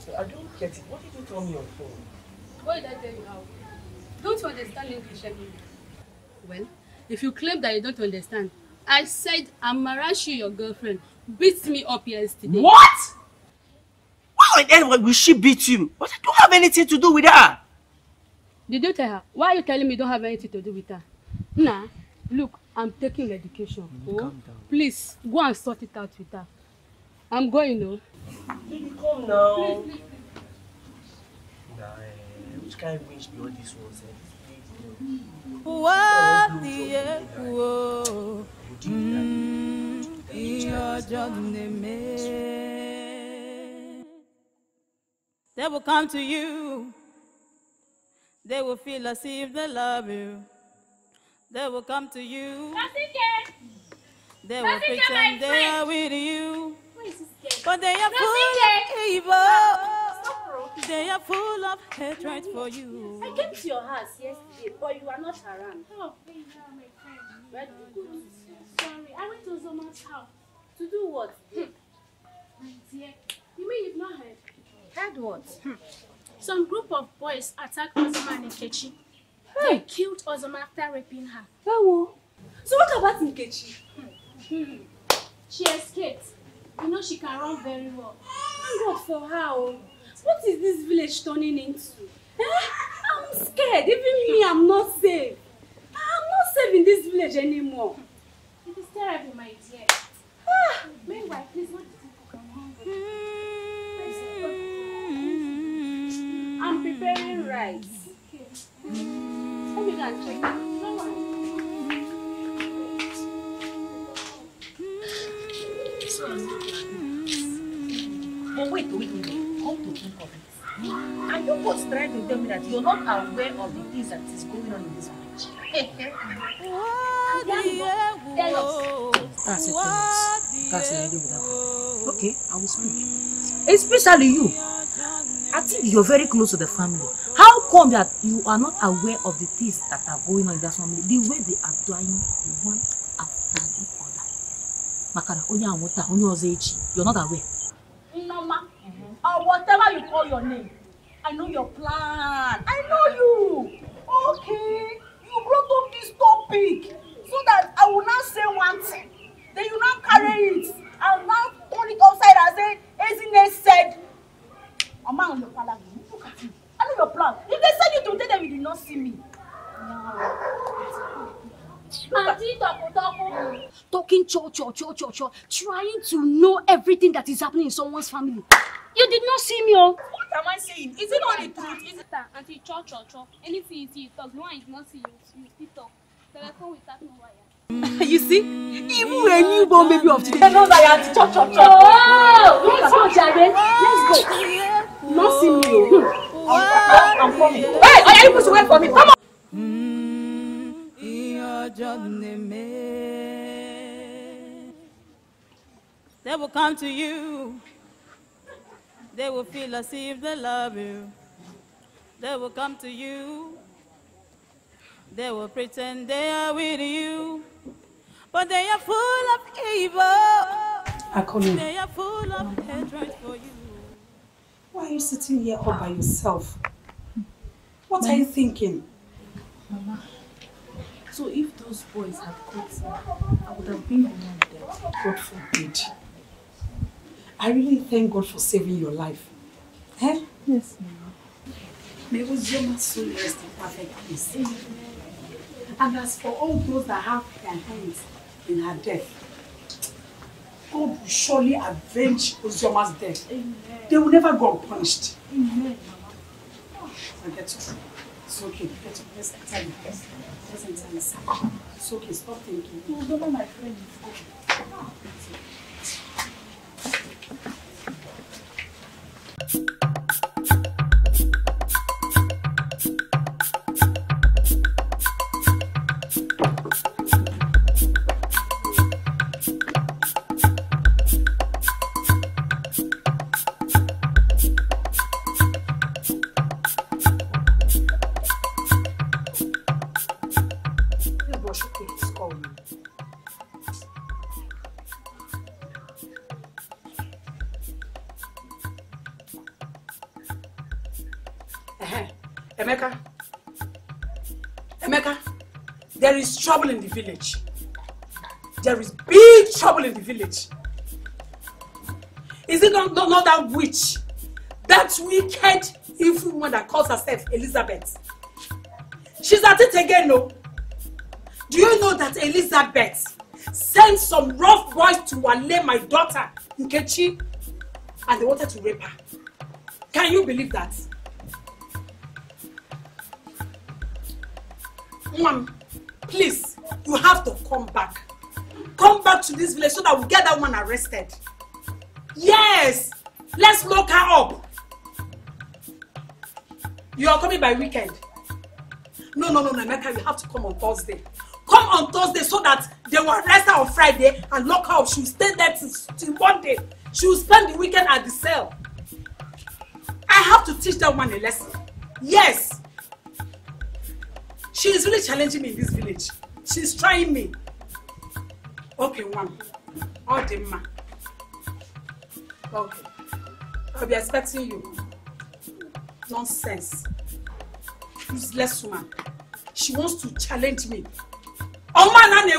So I don't get it. What did you tell me on phone? What did I tell you how? Don't you understand English anymore? Well, if you claim that you don't understand, I said Amarachi, your girlfriend, beat me up yesterday. What? Why on earth will she beat you? But I don't have anything to do with her. Did you tell her? Why are you telling me you don't have anything to do with her? Nah, look, I'm taking medication. Mm, oh, please, go and sort it out with her. I'm going, though. Baby, come now. Please, please, please. Nah, which kind of wish beyond this one, sir? What the echo in your journey? They will come to you. They will feel as if they love you. They will come to you. Nonsiki. They will Nonsiki, pretend they are with you. But they are Nonsiki. full of evil. Stop, Stop, they are full of hatred Nonsiki. for you. I came to your house yesterday, but you are not around. Oh, please, my friend. Where did you go? Sorry, I went to Ozoma's house. To do what? Hmm. My dear, you mean you've not heard? Heard what? Hmm. Some group of boys attacked Ozoma and Nkechi. They killed Ozioma after raping her. Oh. So what about Nkechi? Mm-hmm. She escaped. You know she can run very well. Thank God for her. What is this village turning into? Eh? I'm scared. Even me, I'm not safe. I'm not safe in this village anymore. It is terrible, my dear. Ah. Meanwhile, please, what do you come home with? I'm preparing rice. Okay. Let me go and check. Come on. But wait, wait, wait. How to think of it? I You both trying to tell me that you're not aware of the things that is going on in this village. Tell us. That's it, tell us. That's the idea with that one. Okay, I will speak. Especially you. I think you're very close to the family. How come that you are not aware of the things that are going on in that family? The way they are dying one after the other. Makara, Onya and Wota, Onya Ozechi. You're not aware. Norma, or whatever you call your name. I know your plan. I know you. Okay. You brought up this topic so that I will not say one thing. Then you now carry it and now turn it outside and say, Ezine said, I'm on your plan. Look at you. I know your plan. If they said you today, then you did not see me. No. Talking cho cho cho cho cho, trying to know everything that is happening in someone's family. You did not see me, oh. What am I saying? Is it not the truth? Is it that auntie cho cho cho? Anything you see, you talk. No one is not seeing you. You still talk. Telephone will tap no wire. You see, even a newborn baby of today knows that I auntie cho cho cho. Oh, let's go, Jared. Let's go. Not see me. I'm coming. Hey, are you supposed to wait for me? Come on. They will come to you. They will feel as if they love you. They will come to you. They will pretend they are with you. But they are full of evil. Akona. They are full of hatred for you. Why are you sitting here all by yourself? What Mama. Are you thinking? Mama. So if those boys had caught me, I would have been among them. God forbid. I really thank God for saving your life. Eh? Yes, ma'am. May Ozioma soon rest in perfect peace. And as for all those that have their hands in her death, God will surely avenge Ozioma's death. Amen. They will never go unpunished. Amen, Mama. Forget it. It's okay. Let's enter the house. Let's enter the house. It's okay. Stop thinking. No, don't know my friend. It's okay. There is trouble in the village. There is big trouble in the village. Is it not, not, not that witch? That wicked evil woman that calls herself Elizabeth. She's at it again, no? Do you know that Elizabeth sent some rough boys to waylay my daughter, Nkechi, and they wanted to rape her? Can you believe that? Mom. Please, you have to come back. Come back to this village so that we get that woman arrested. Yes! Let's lock her up. You are coming by weekend. No, no, no, Emeka, you have to come on Thursday. Come on Thursday so that they will arrest her on Friday and lock her up. She will stay there till Monday. She will spend the weekend at the cell. I have to teach that woman a lesson. Yes! She is really challenging me in this village. She's trying me. Okay, one. All the man. Okay. I'll be expecting you. Nonsense. Useless woman. She wants to challenge me. Oh man, I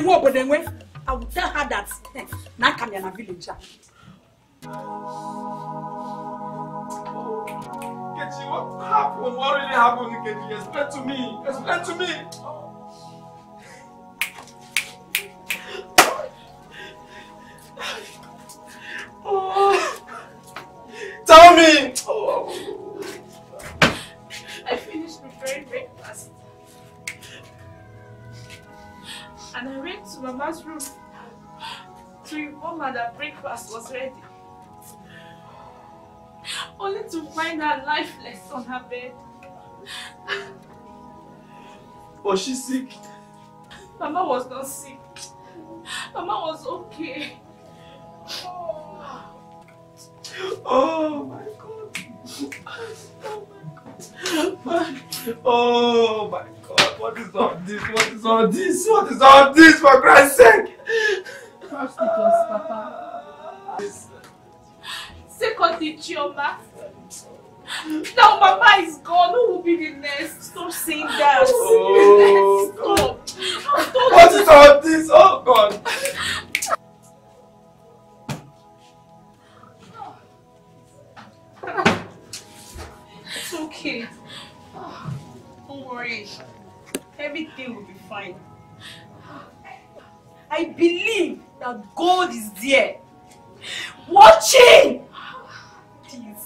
will tell her that. Now come here, villager. Nkechi, what happened? What really happened, Nkechi? Explain to me. Explain to me. Oh. Tell me. Oh. I finished preparing breakfast. And I ran to Mama's room to inform her that breakfast was ready. only to find her lifeless on her bed. Was she sick? Mama was not sick. Mama was okay. Oh, oh my God. Oh my God. Oh my God. What is all this? What is all this? What is all this, for Christ's sake? Perhaps it was Papa. Secondly, Chioma. Now Mama is gone, who will be the next? Stop saying that. Oh, stop. Stop. What is all this? Oh God. It's okay. Don't worry. Everything will be fine. I believe that God is there. Watching! Please.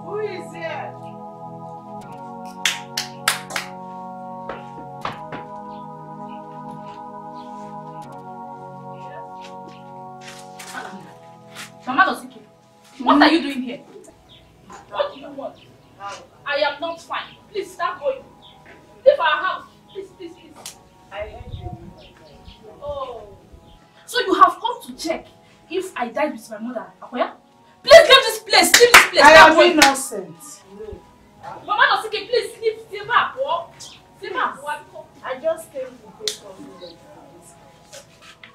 Who is here? What are you doing here? What do you want? I am not fine. Please start going. Leave our house. Please, please, please. I heard you. Oh. So you have come to check if I died with my mother, Akoya? Please leave this place. Leave this place. I am going. Innocent. No. Mama Noseki, please leave. Stay back, or stay back. I just came to take something.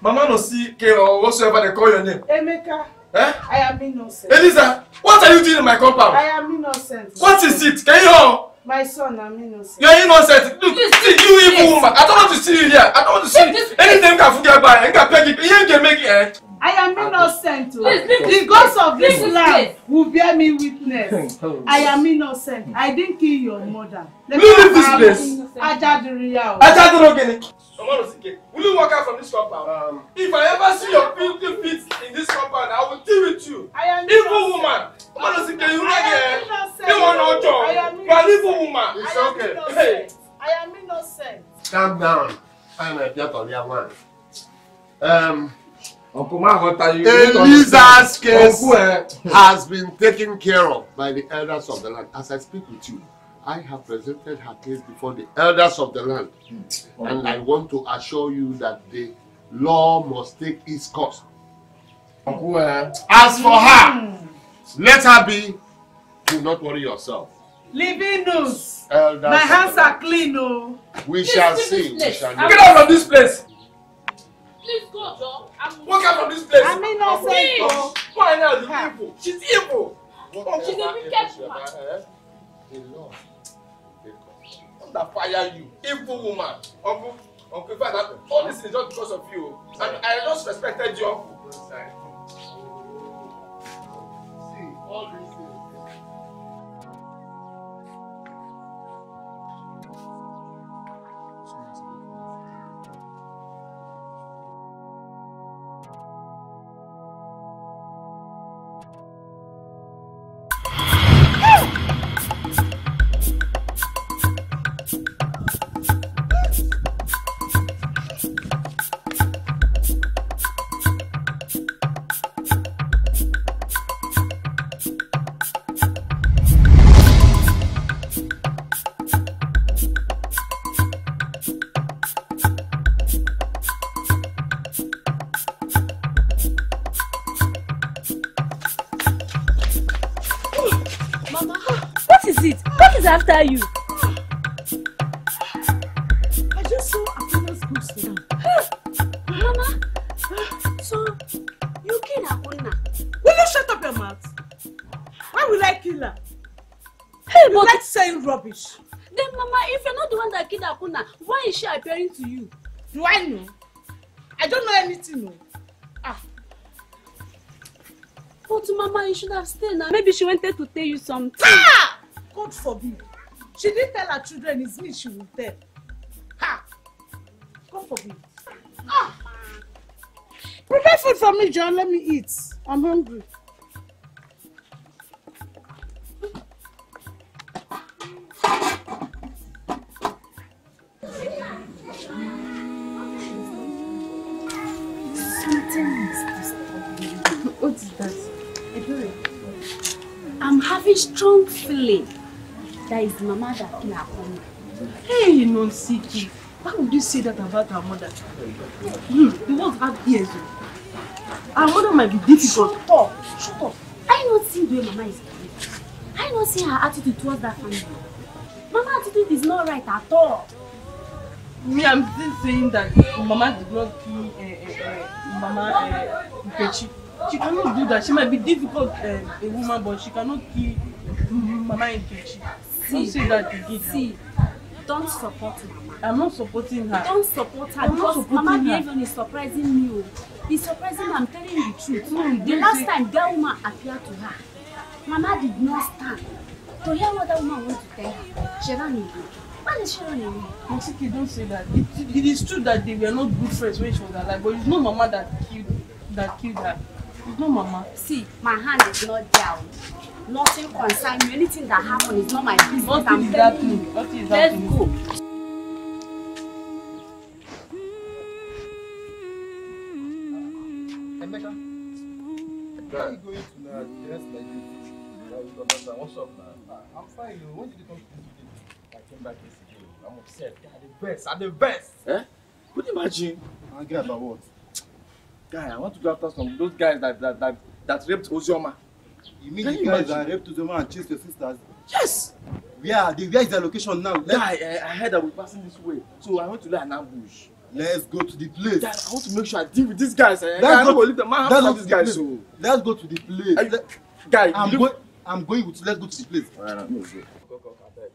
Mama Noseki, or whatsoever they call your name. Emeka. Eh? I am innocent. Eliza, what are you doing in my compound? I am innocent. What is it? Can you hear? My son, I'm innocent. You are innocent. Look, please, see, please, you evil please. Woman. I don't want to see you here. I don't want to see you. Anything can forget by. You can peg it. You can make it. I am innocent. Please, please, the gods of this land will bear me witness. I am innocent. I didn't kill your mother. Let me leave this place. Ajaduriya. Ajadurogene. Will you walk out from this compound? Um, if I ever see your filthy feet in this compound, I will deal with you. I am evil woman. Omanosike, you not here. You want no job. You are evil woman. It's okay. Hey. I am innocent. Calm down. I am a beautiful woman. Um, Eliza's case has been taken care of by the elders of the land. As I speak with you, I have presented her case before the elders of the land, and I want to assure you that the law must take its course. As for her, let her be. Do not worry yourself. Levinus, my hands are clean. Oh, we shall see. We shall know. Get out of this place. Please go, John. Walk out of this place. I mean, no sense. Why not? Evil. She's evil. She's a wicked woman. That fire you, evil woman, uncle, uncle, father, all this is just because of you, and I just respected you. See, all these things. After you, I just saw Akona's goods down. Mama, so you kill Akona? Will you shut up your mouth? Why will I kill her? Hey, you like saying rubbish. Then, Mama, if you're not the one that killed Akona, why is she appearing to you? Do I know? I don't know anything. No. Ah. But, Mama, you should have stayed now. Maybe she wanted to tell you something. Ah! God forbid. She didn't tell her children, it's me she will tell. Ha! God forbid. Ah! food for me, John. Let me eat. I'm hungry. What is that? I'm having strong feeling. That is Mama that killed Akona. Hey, Nonsiki. Why would you say that about her mother? Mm, you won't have ears. Our mother might be difficult. Shut up. Shut up. I not see the way Mama is coming. I not see her attitude towards that family. Mama's attitude is not right at all. Me, I'm still saying that Mama did not kill uh, uh, Mama Nkechi. Uh, she cannot do that. She might be difficult, uh, a woman, but she cannot kill Mama Nkechi. Don't say that again. See, don't support her. I'm not supporting her. Don't support her I'm because Mama behavior is surprising me. It's surprising me, I'm telling you the truth. No, the last say... time that woman appeared to her, Mama did not stand to hear what that woman wants to tell her. She ran away. Why did she run away? Nonsiki, don't say that. It, it is true that they were not good friends when she was alive, but it's not Mama that killed, that killed her. It's not Mama. See, my hand is not down. Nothing concerns me. Anything that happened is not my business. What I'm is that to me? What is that to me? Let's go. Why are you going to now dress like this? What's up now? I'm fine. When did you come to this video? I came back yesterday. I'm upset. They are the best. They are the best. Eh? Could you imagine? I get about what? Guy, I want to go after some of those guys that that that, that raped Ozioma. You mean Can the you guys imagine? that raped Ozioma and chased your sisters? Yes! Where, the, where is the location now? Guy, I, I heard that we're passing this way. So I want to lay an ambush. Let's go to the place. Dad, I want to make sure I deal with these guys. Eh? Guy, I don't believe the man has these guys. So let's go to the place. I, let, guy, I'm, go look. I'm going with. Let's go to the place. All right, let's go. Go, go, I beg.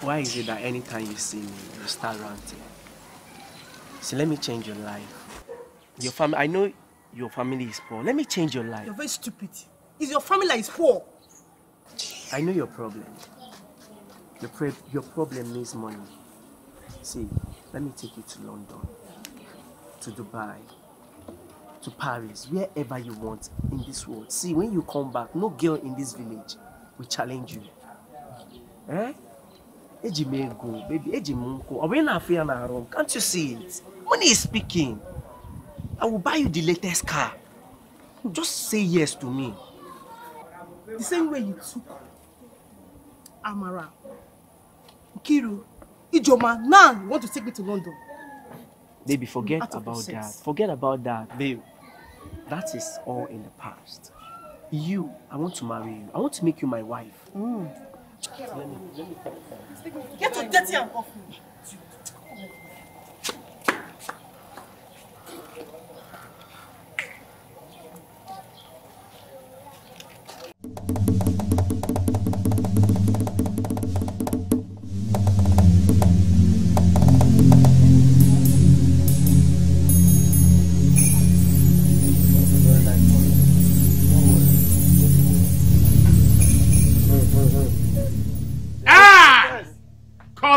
Why is it that anytime you see me, you start ranting? So let me change your life. Your family, I know your family is poor. Let me change your life. You're very stupid. It's your family that is poor. I know your problem. Your, pre your problem needs money. See, let me take you to London, to Dubai, to Paris, wherever you want in this world. See, when you come back, no girl in this village will challenge you. Eh? Can't you see it? Money is speaking. I will buy you the latest car. Just say yes to me. The same way you took Amara, Nkiru, Ijoma, now you want to take me to London. Baby, forget about process. that. Forget about that, babe. That is all in the past. You, I want to marry you. I want to make you my wife. Mm. Let me, let me get your dirty hand off me.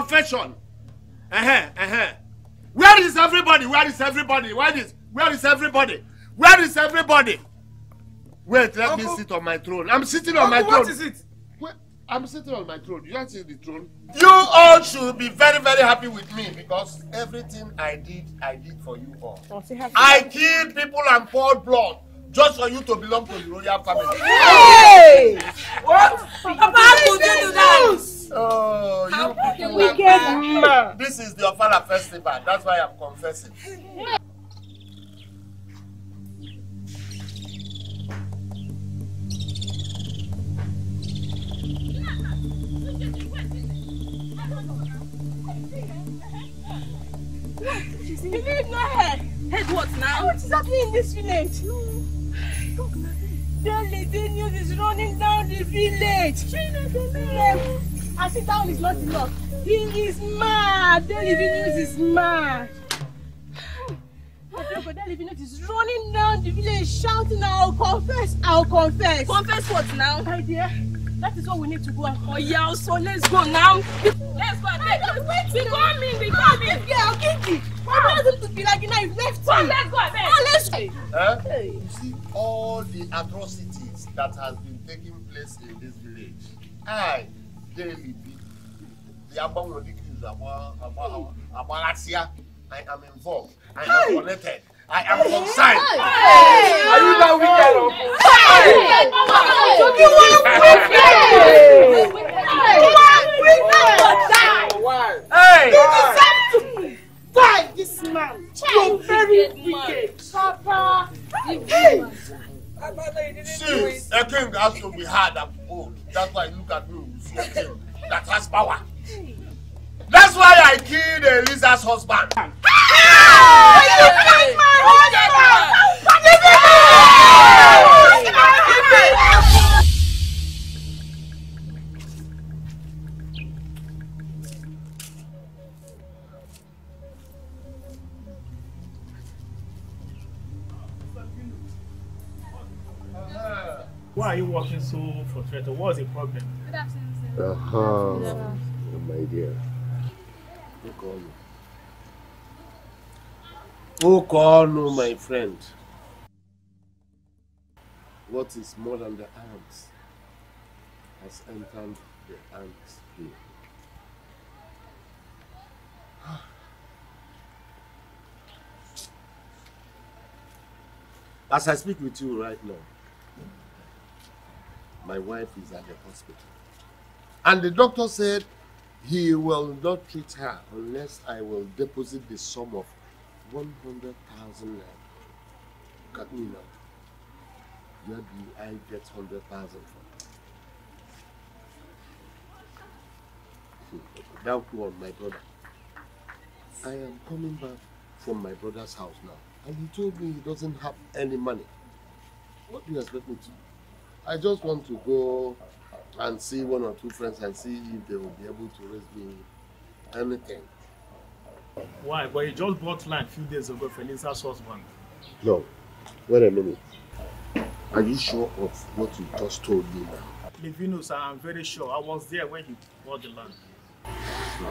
confession. Uh-huh, uh-huh. Where is everybody? Where is everybody? Where is, where is everybody? Where is everybody? Wait, let Uncle, me sit on my throne. I'm sitting on Uncle, my throne. What is it? Wait, I'm sitting on my throne. You don't see the throne? You all should be very, very happy with me because everything I did, I did for you all. I killed people and poured blood just for you to belong to the royal family. Hey! What? How could you do that? Oh, you people wicked man. This is the Ofala festival. That's why I'm confessing. What? She's in head. Head what now? What is happening in this village? No. That lady news is running down the village. She knows. I sit down is not enough. He is mad. Deli Vinus is mad. Deli Vinus is running down the village shouting, I'll confess, I'll confess. Confess what now? My dear, that is what we need to go and call. Oh, yeah, so let's go now. Let's go and take it. Wait, we're coming, we're coming. Girl, Kitty. Why doesn't it be like now? You've left him. Let's go, man. Oh, let's go. Huh? Hey. You see all the atrocities that has been taking place in this village. Aye. Daily, the Amarachi I am involved. I am connected. I am concerned. Are you that wicked, uncle? You want to die. Why? Hey! Die, this man. You're very wicked. Papa. Hey! See, a king has to be hard and old. That's why you look at me. That has power. That's why I killed Eliza's husband. Hey! You killed my husband! Why are you walking so frustrated? What's the problem? Good afternoon. Uh huh, oh, my dear. Who call you? Who call you, my friend? What is more than the ants has entered the ants here. As I speak with you right now, my wife is at the hospital. And the doctor said he will not treat her unless I will deposit the sum of one hundred thousand naira. Look at me now. Where do I get one hundred thousand from? That one, my brother. I am coming back from my brother's house now. And he told me he doesn't have any money. What do you expect me to do? I just want to go and see one or two friends and see if they will be able to raise me anything. Why? But you just bought land a few days ago for Eliza's husband. No. Wait a minute. Are you sure of what you just told me now? Levinus, I'm very sure. I was there when you bought the land. No.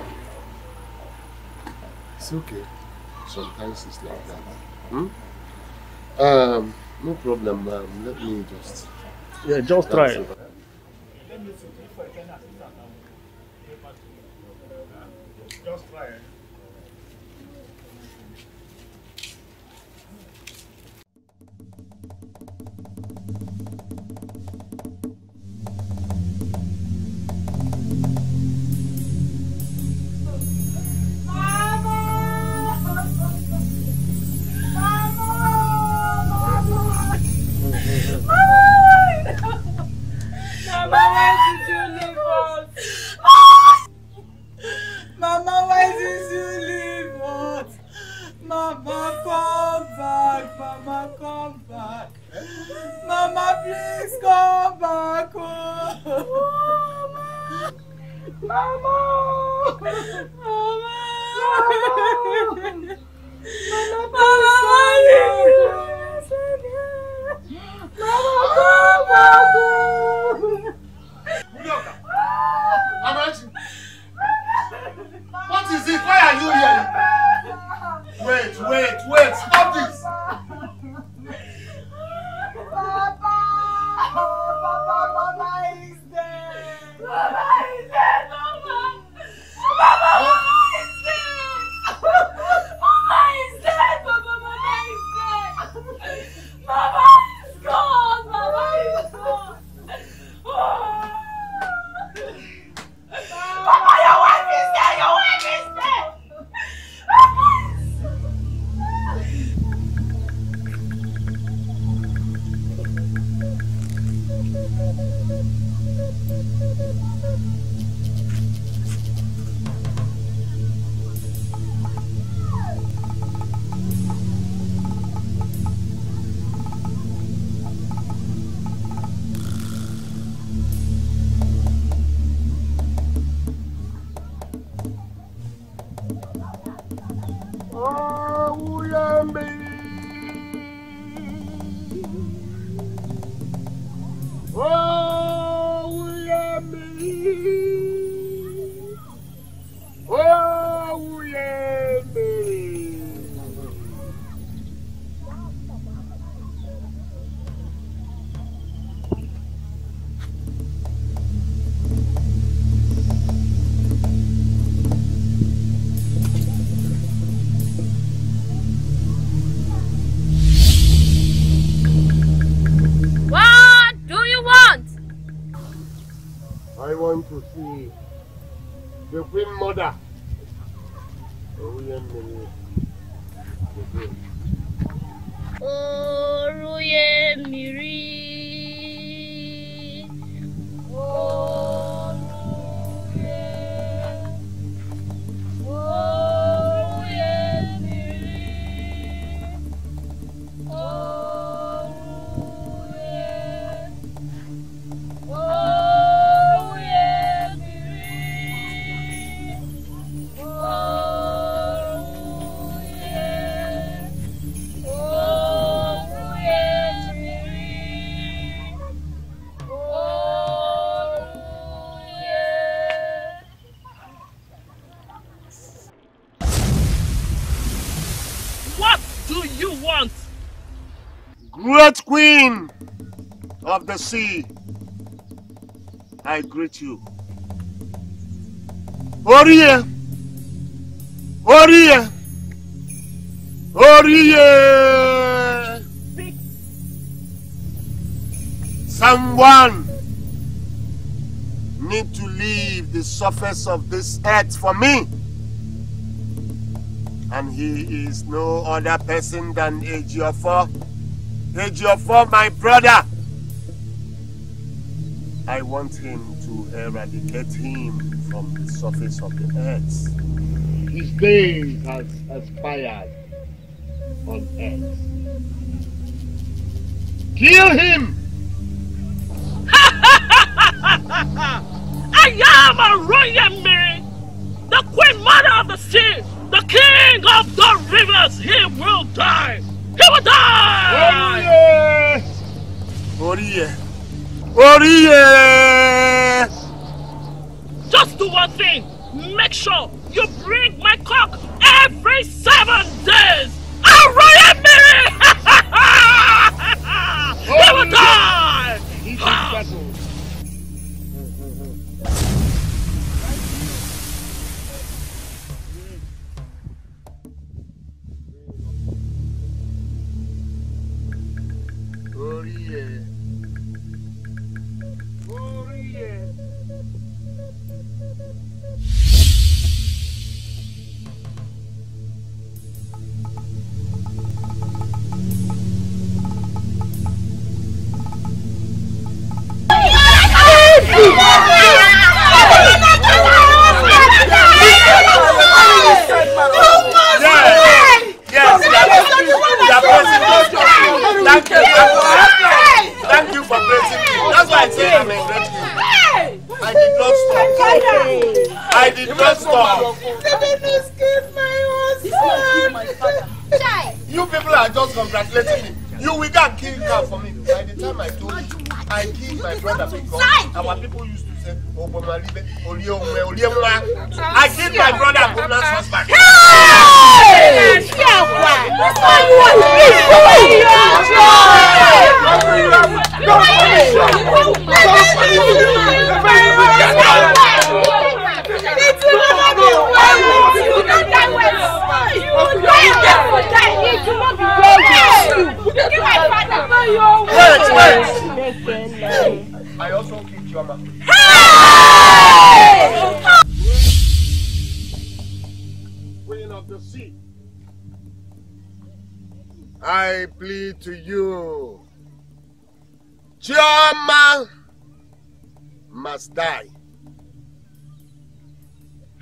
It's okay. Sometimes it's like that. Hmm? Um, no problem, ma'am. Um, let me just... Yeah, just try it. Just try it. Udoka! Amarachi! I want to see the Queen Mother. Oh, Ruye Miri. Oh, Ruye. Oh, Ruye Miri. Oh, Ruye. Oh. Great Queen of the Sea, I greet you. Oriye, Oriye, Oriye. Someone need to leave the surface of this earth for me. And he is no other person than Ejiofor. Ejiofor, my brother. I want him to eradicate him from the surface of the earth. His days has expired on earth. Kill him! I am a royal man, the Queen Mother of the Sea, the King of the Rivers. He will die. He will die! Oriye! Oriye! Just do one thing. Make sure you bring my cock every seven days. I'll run at me! He will die! He's in die.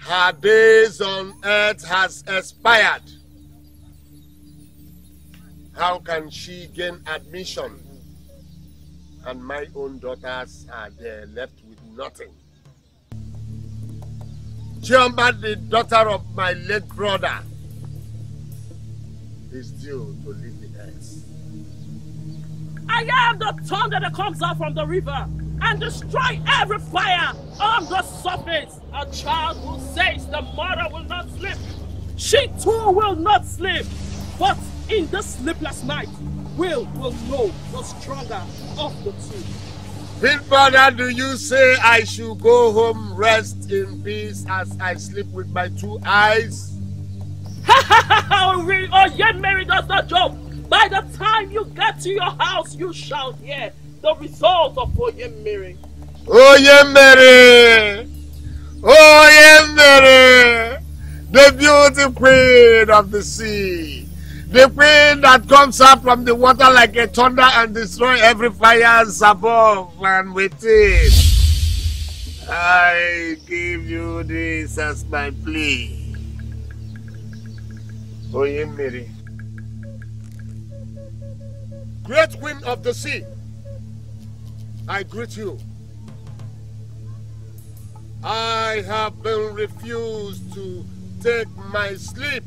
Her days on earth has expired. How can she gain admission? And my own daughters are there left with nothing. Chioma, the daughter of my late brother, is due to leave the earth. I am the thunder that comes out from the river and destroy every fire on the surface. A child who says the mother will not sleep, she too will not sleep. But in this sleepless night, will will know the stronger of the two. Big brother, do you say I should go home, rest in peace as I sleep with my two eyes? Ha ha ha ha! We are yet married as a joke. By the time you get to your house, you shall hear the result of Oyemiri. Oye Mary! Oye Mary! The beautiful queen of the sea! The queen that comes up from the water like a thunder and destroys every fire above and within. I give you this as my plea. Oye Mary. Great queen of the sea, I greet you. I have been refused to take my sleep.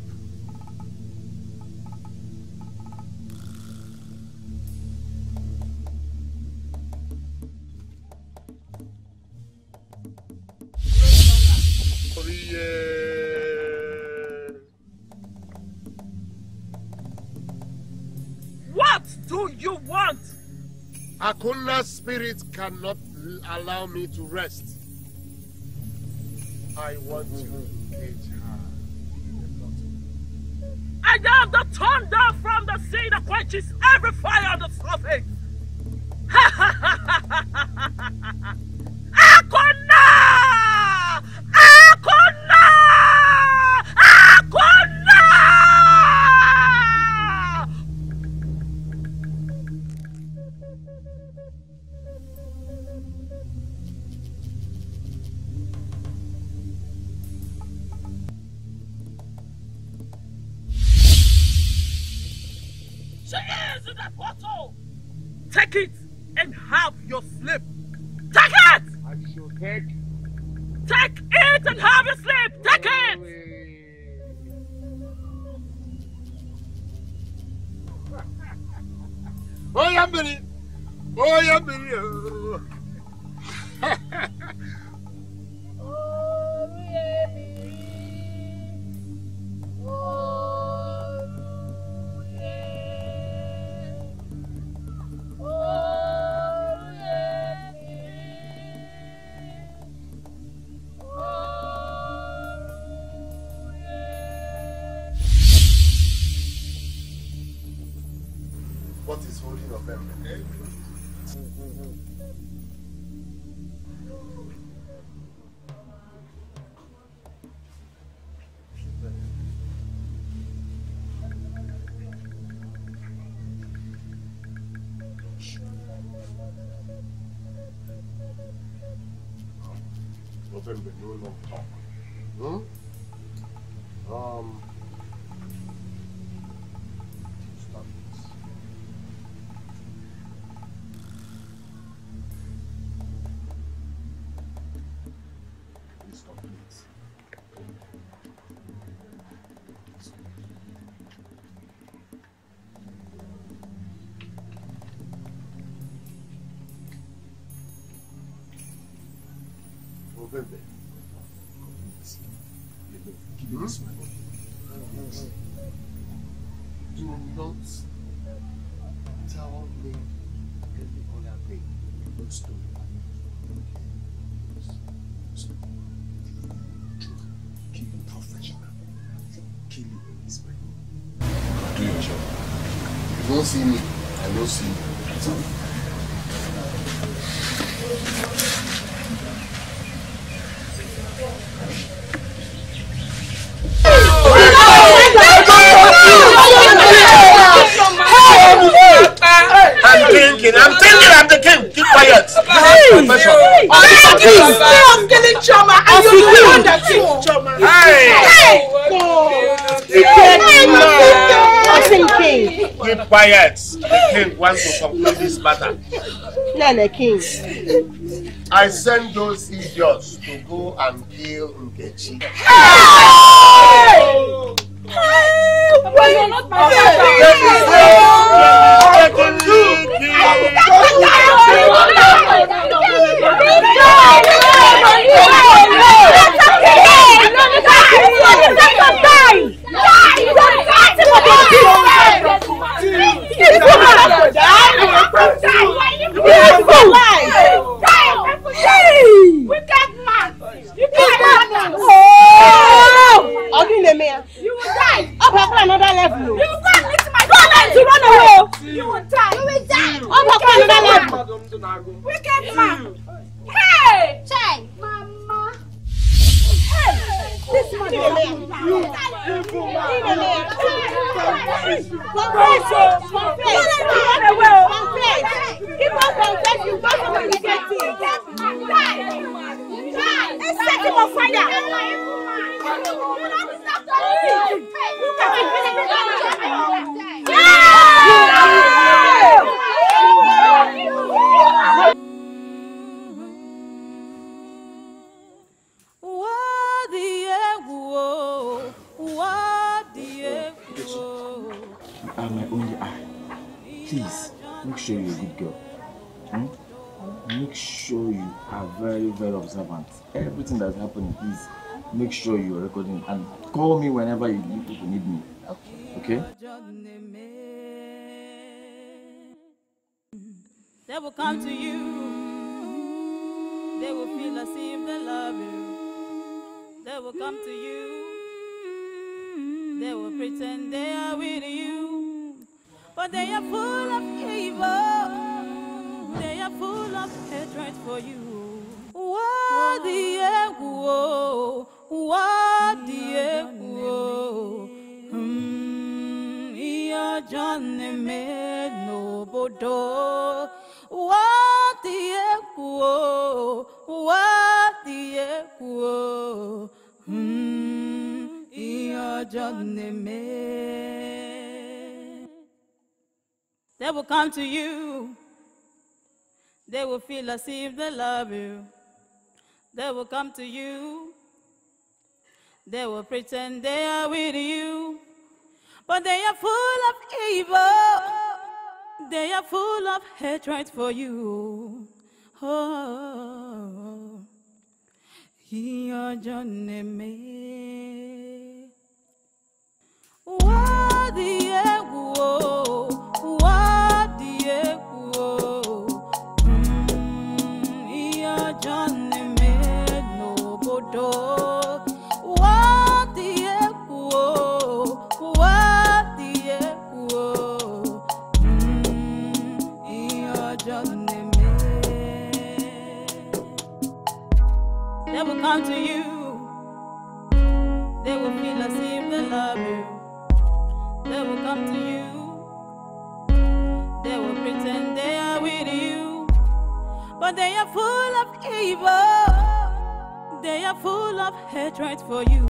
What do you want? Akona's spirit cannot allow me to rest. I want you to engage her in the battle. I am the thunder from the sea that quenches every fire on the surface. Ha ha ha ha ha ha ha! Akona! Akona! Akona! She is in the bottle! Take it and have your sleep! Take it! I shall take it. Take it and have your sleep! Take it! Oh, Yambiri! Oh, Yambiri! Oh, Yambiri! Oh, Yambiri! Oh, what is holding up everything? November, no long talk. Hmm? Um, start this. It's complete. November. Hmm? Do not tell me any other thing. Good story. Keep it professional. Kill it in this way. Do your job. If you don't see me, I don't see you. That's all. I'm thinking I'm the king. Keep quiet. Hey, hey, please, stay on killing Chama, and you will want that too. Hey, hey, king. Keep quiet. The king wants to conclude this matter. No, king. I send those idiots to go and kill Nkechi. Hey! Well, you're not my you You will die! Up at another level! You will die! It's my brother to run away! You will die! You will die! Up at another level! Wicked man! fire! You are my only eye. Please, make sure you're a good girl. Hmm? Make sure you are very, very observant. Everything that's happening, please make sure you're recording and call me whenever you need me. Okay? They will come to you. They will feel as if they love you. They will come to you. They will pretend they are with you, but they are full of evil. They are full of hatred for you. What the echo? What the echo? Hmm. Iya jane me no bodo. What the echo? What the echo? Hmm. They will come to you. They will feel as if they love you. They will come to you. They will pretend they are with you, but they are full of evil. They are full of hatred for you. Oh, your journey may. What the echo? What the echo? Hmm, your journey made no bodo. What the echo? What the echo? Hmm, your journey made. They will come to you. They will feel as if they love you. They will come to you. They will pretend they are with you, but they are full of evil. They are full of hatred for you.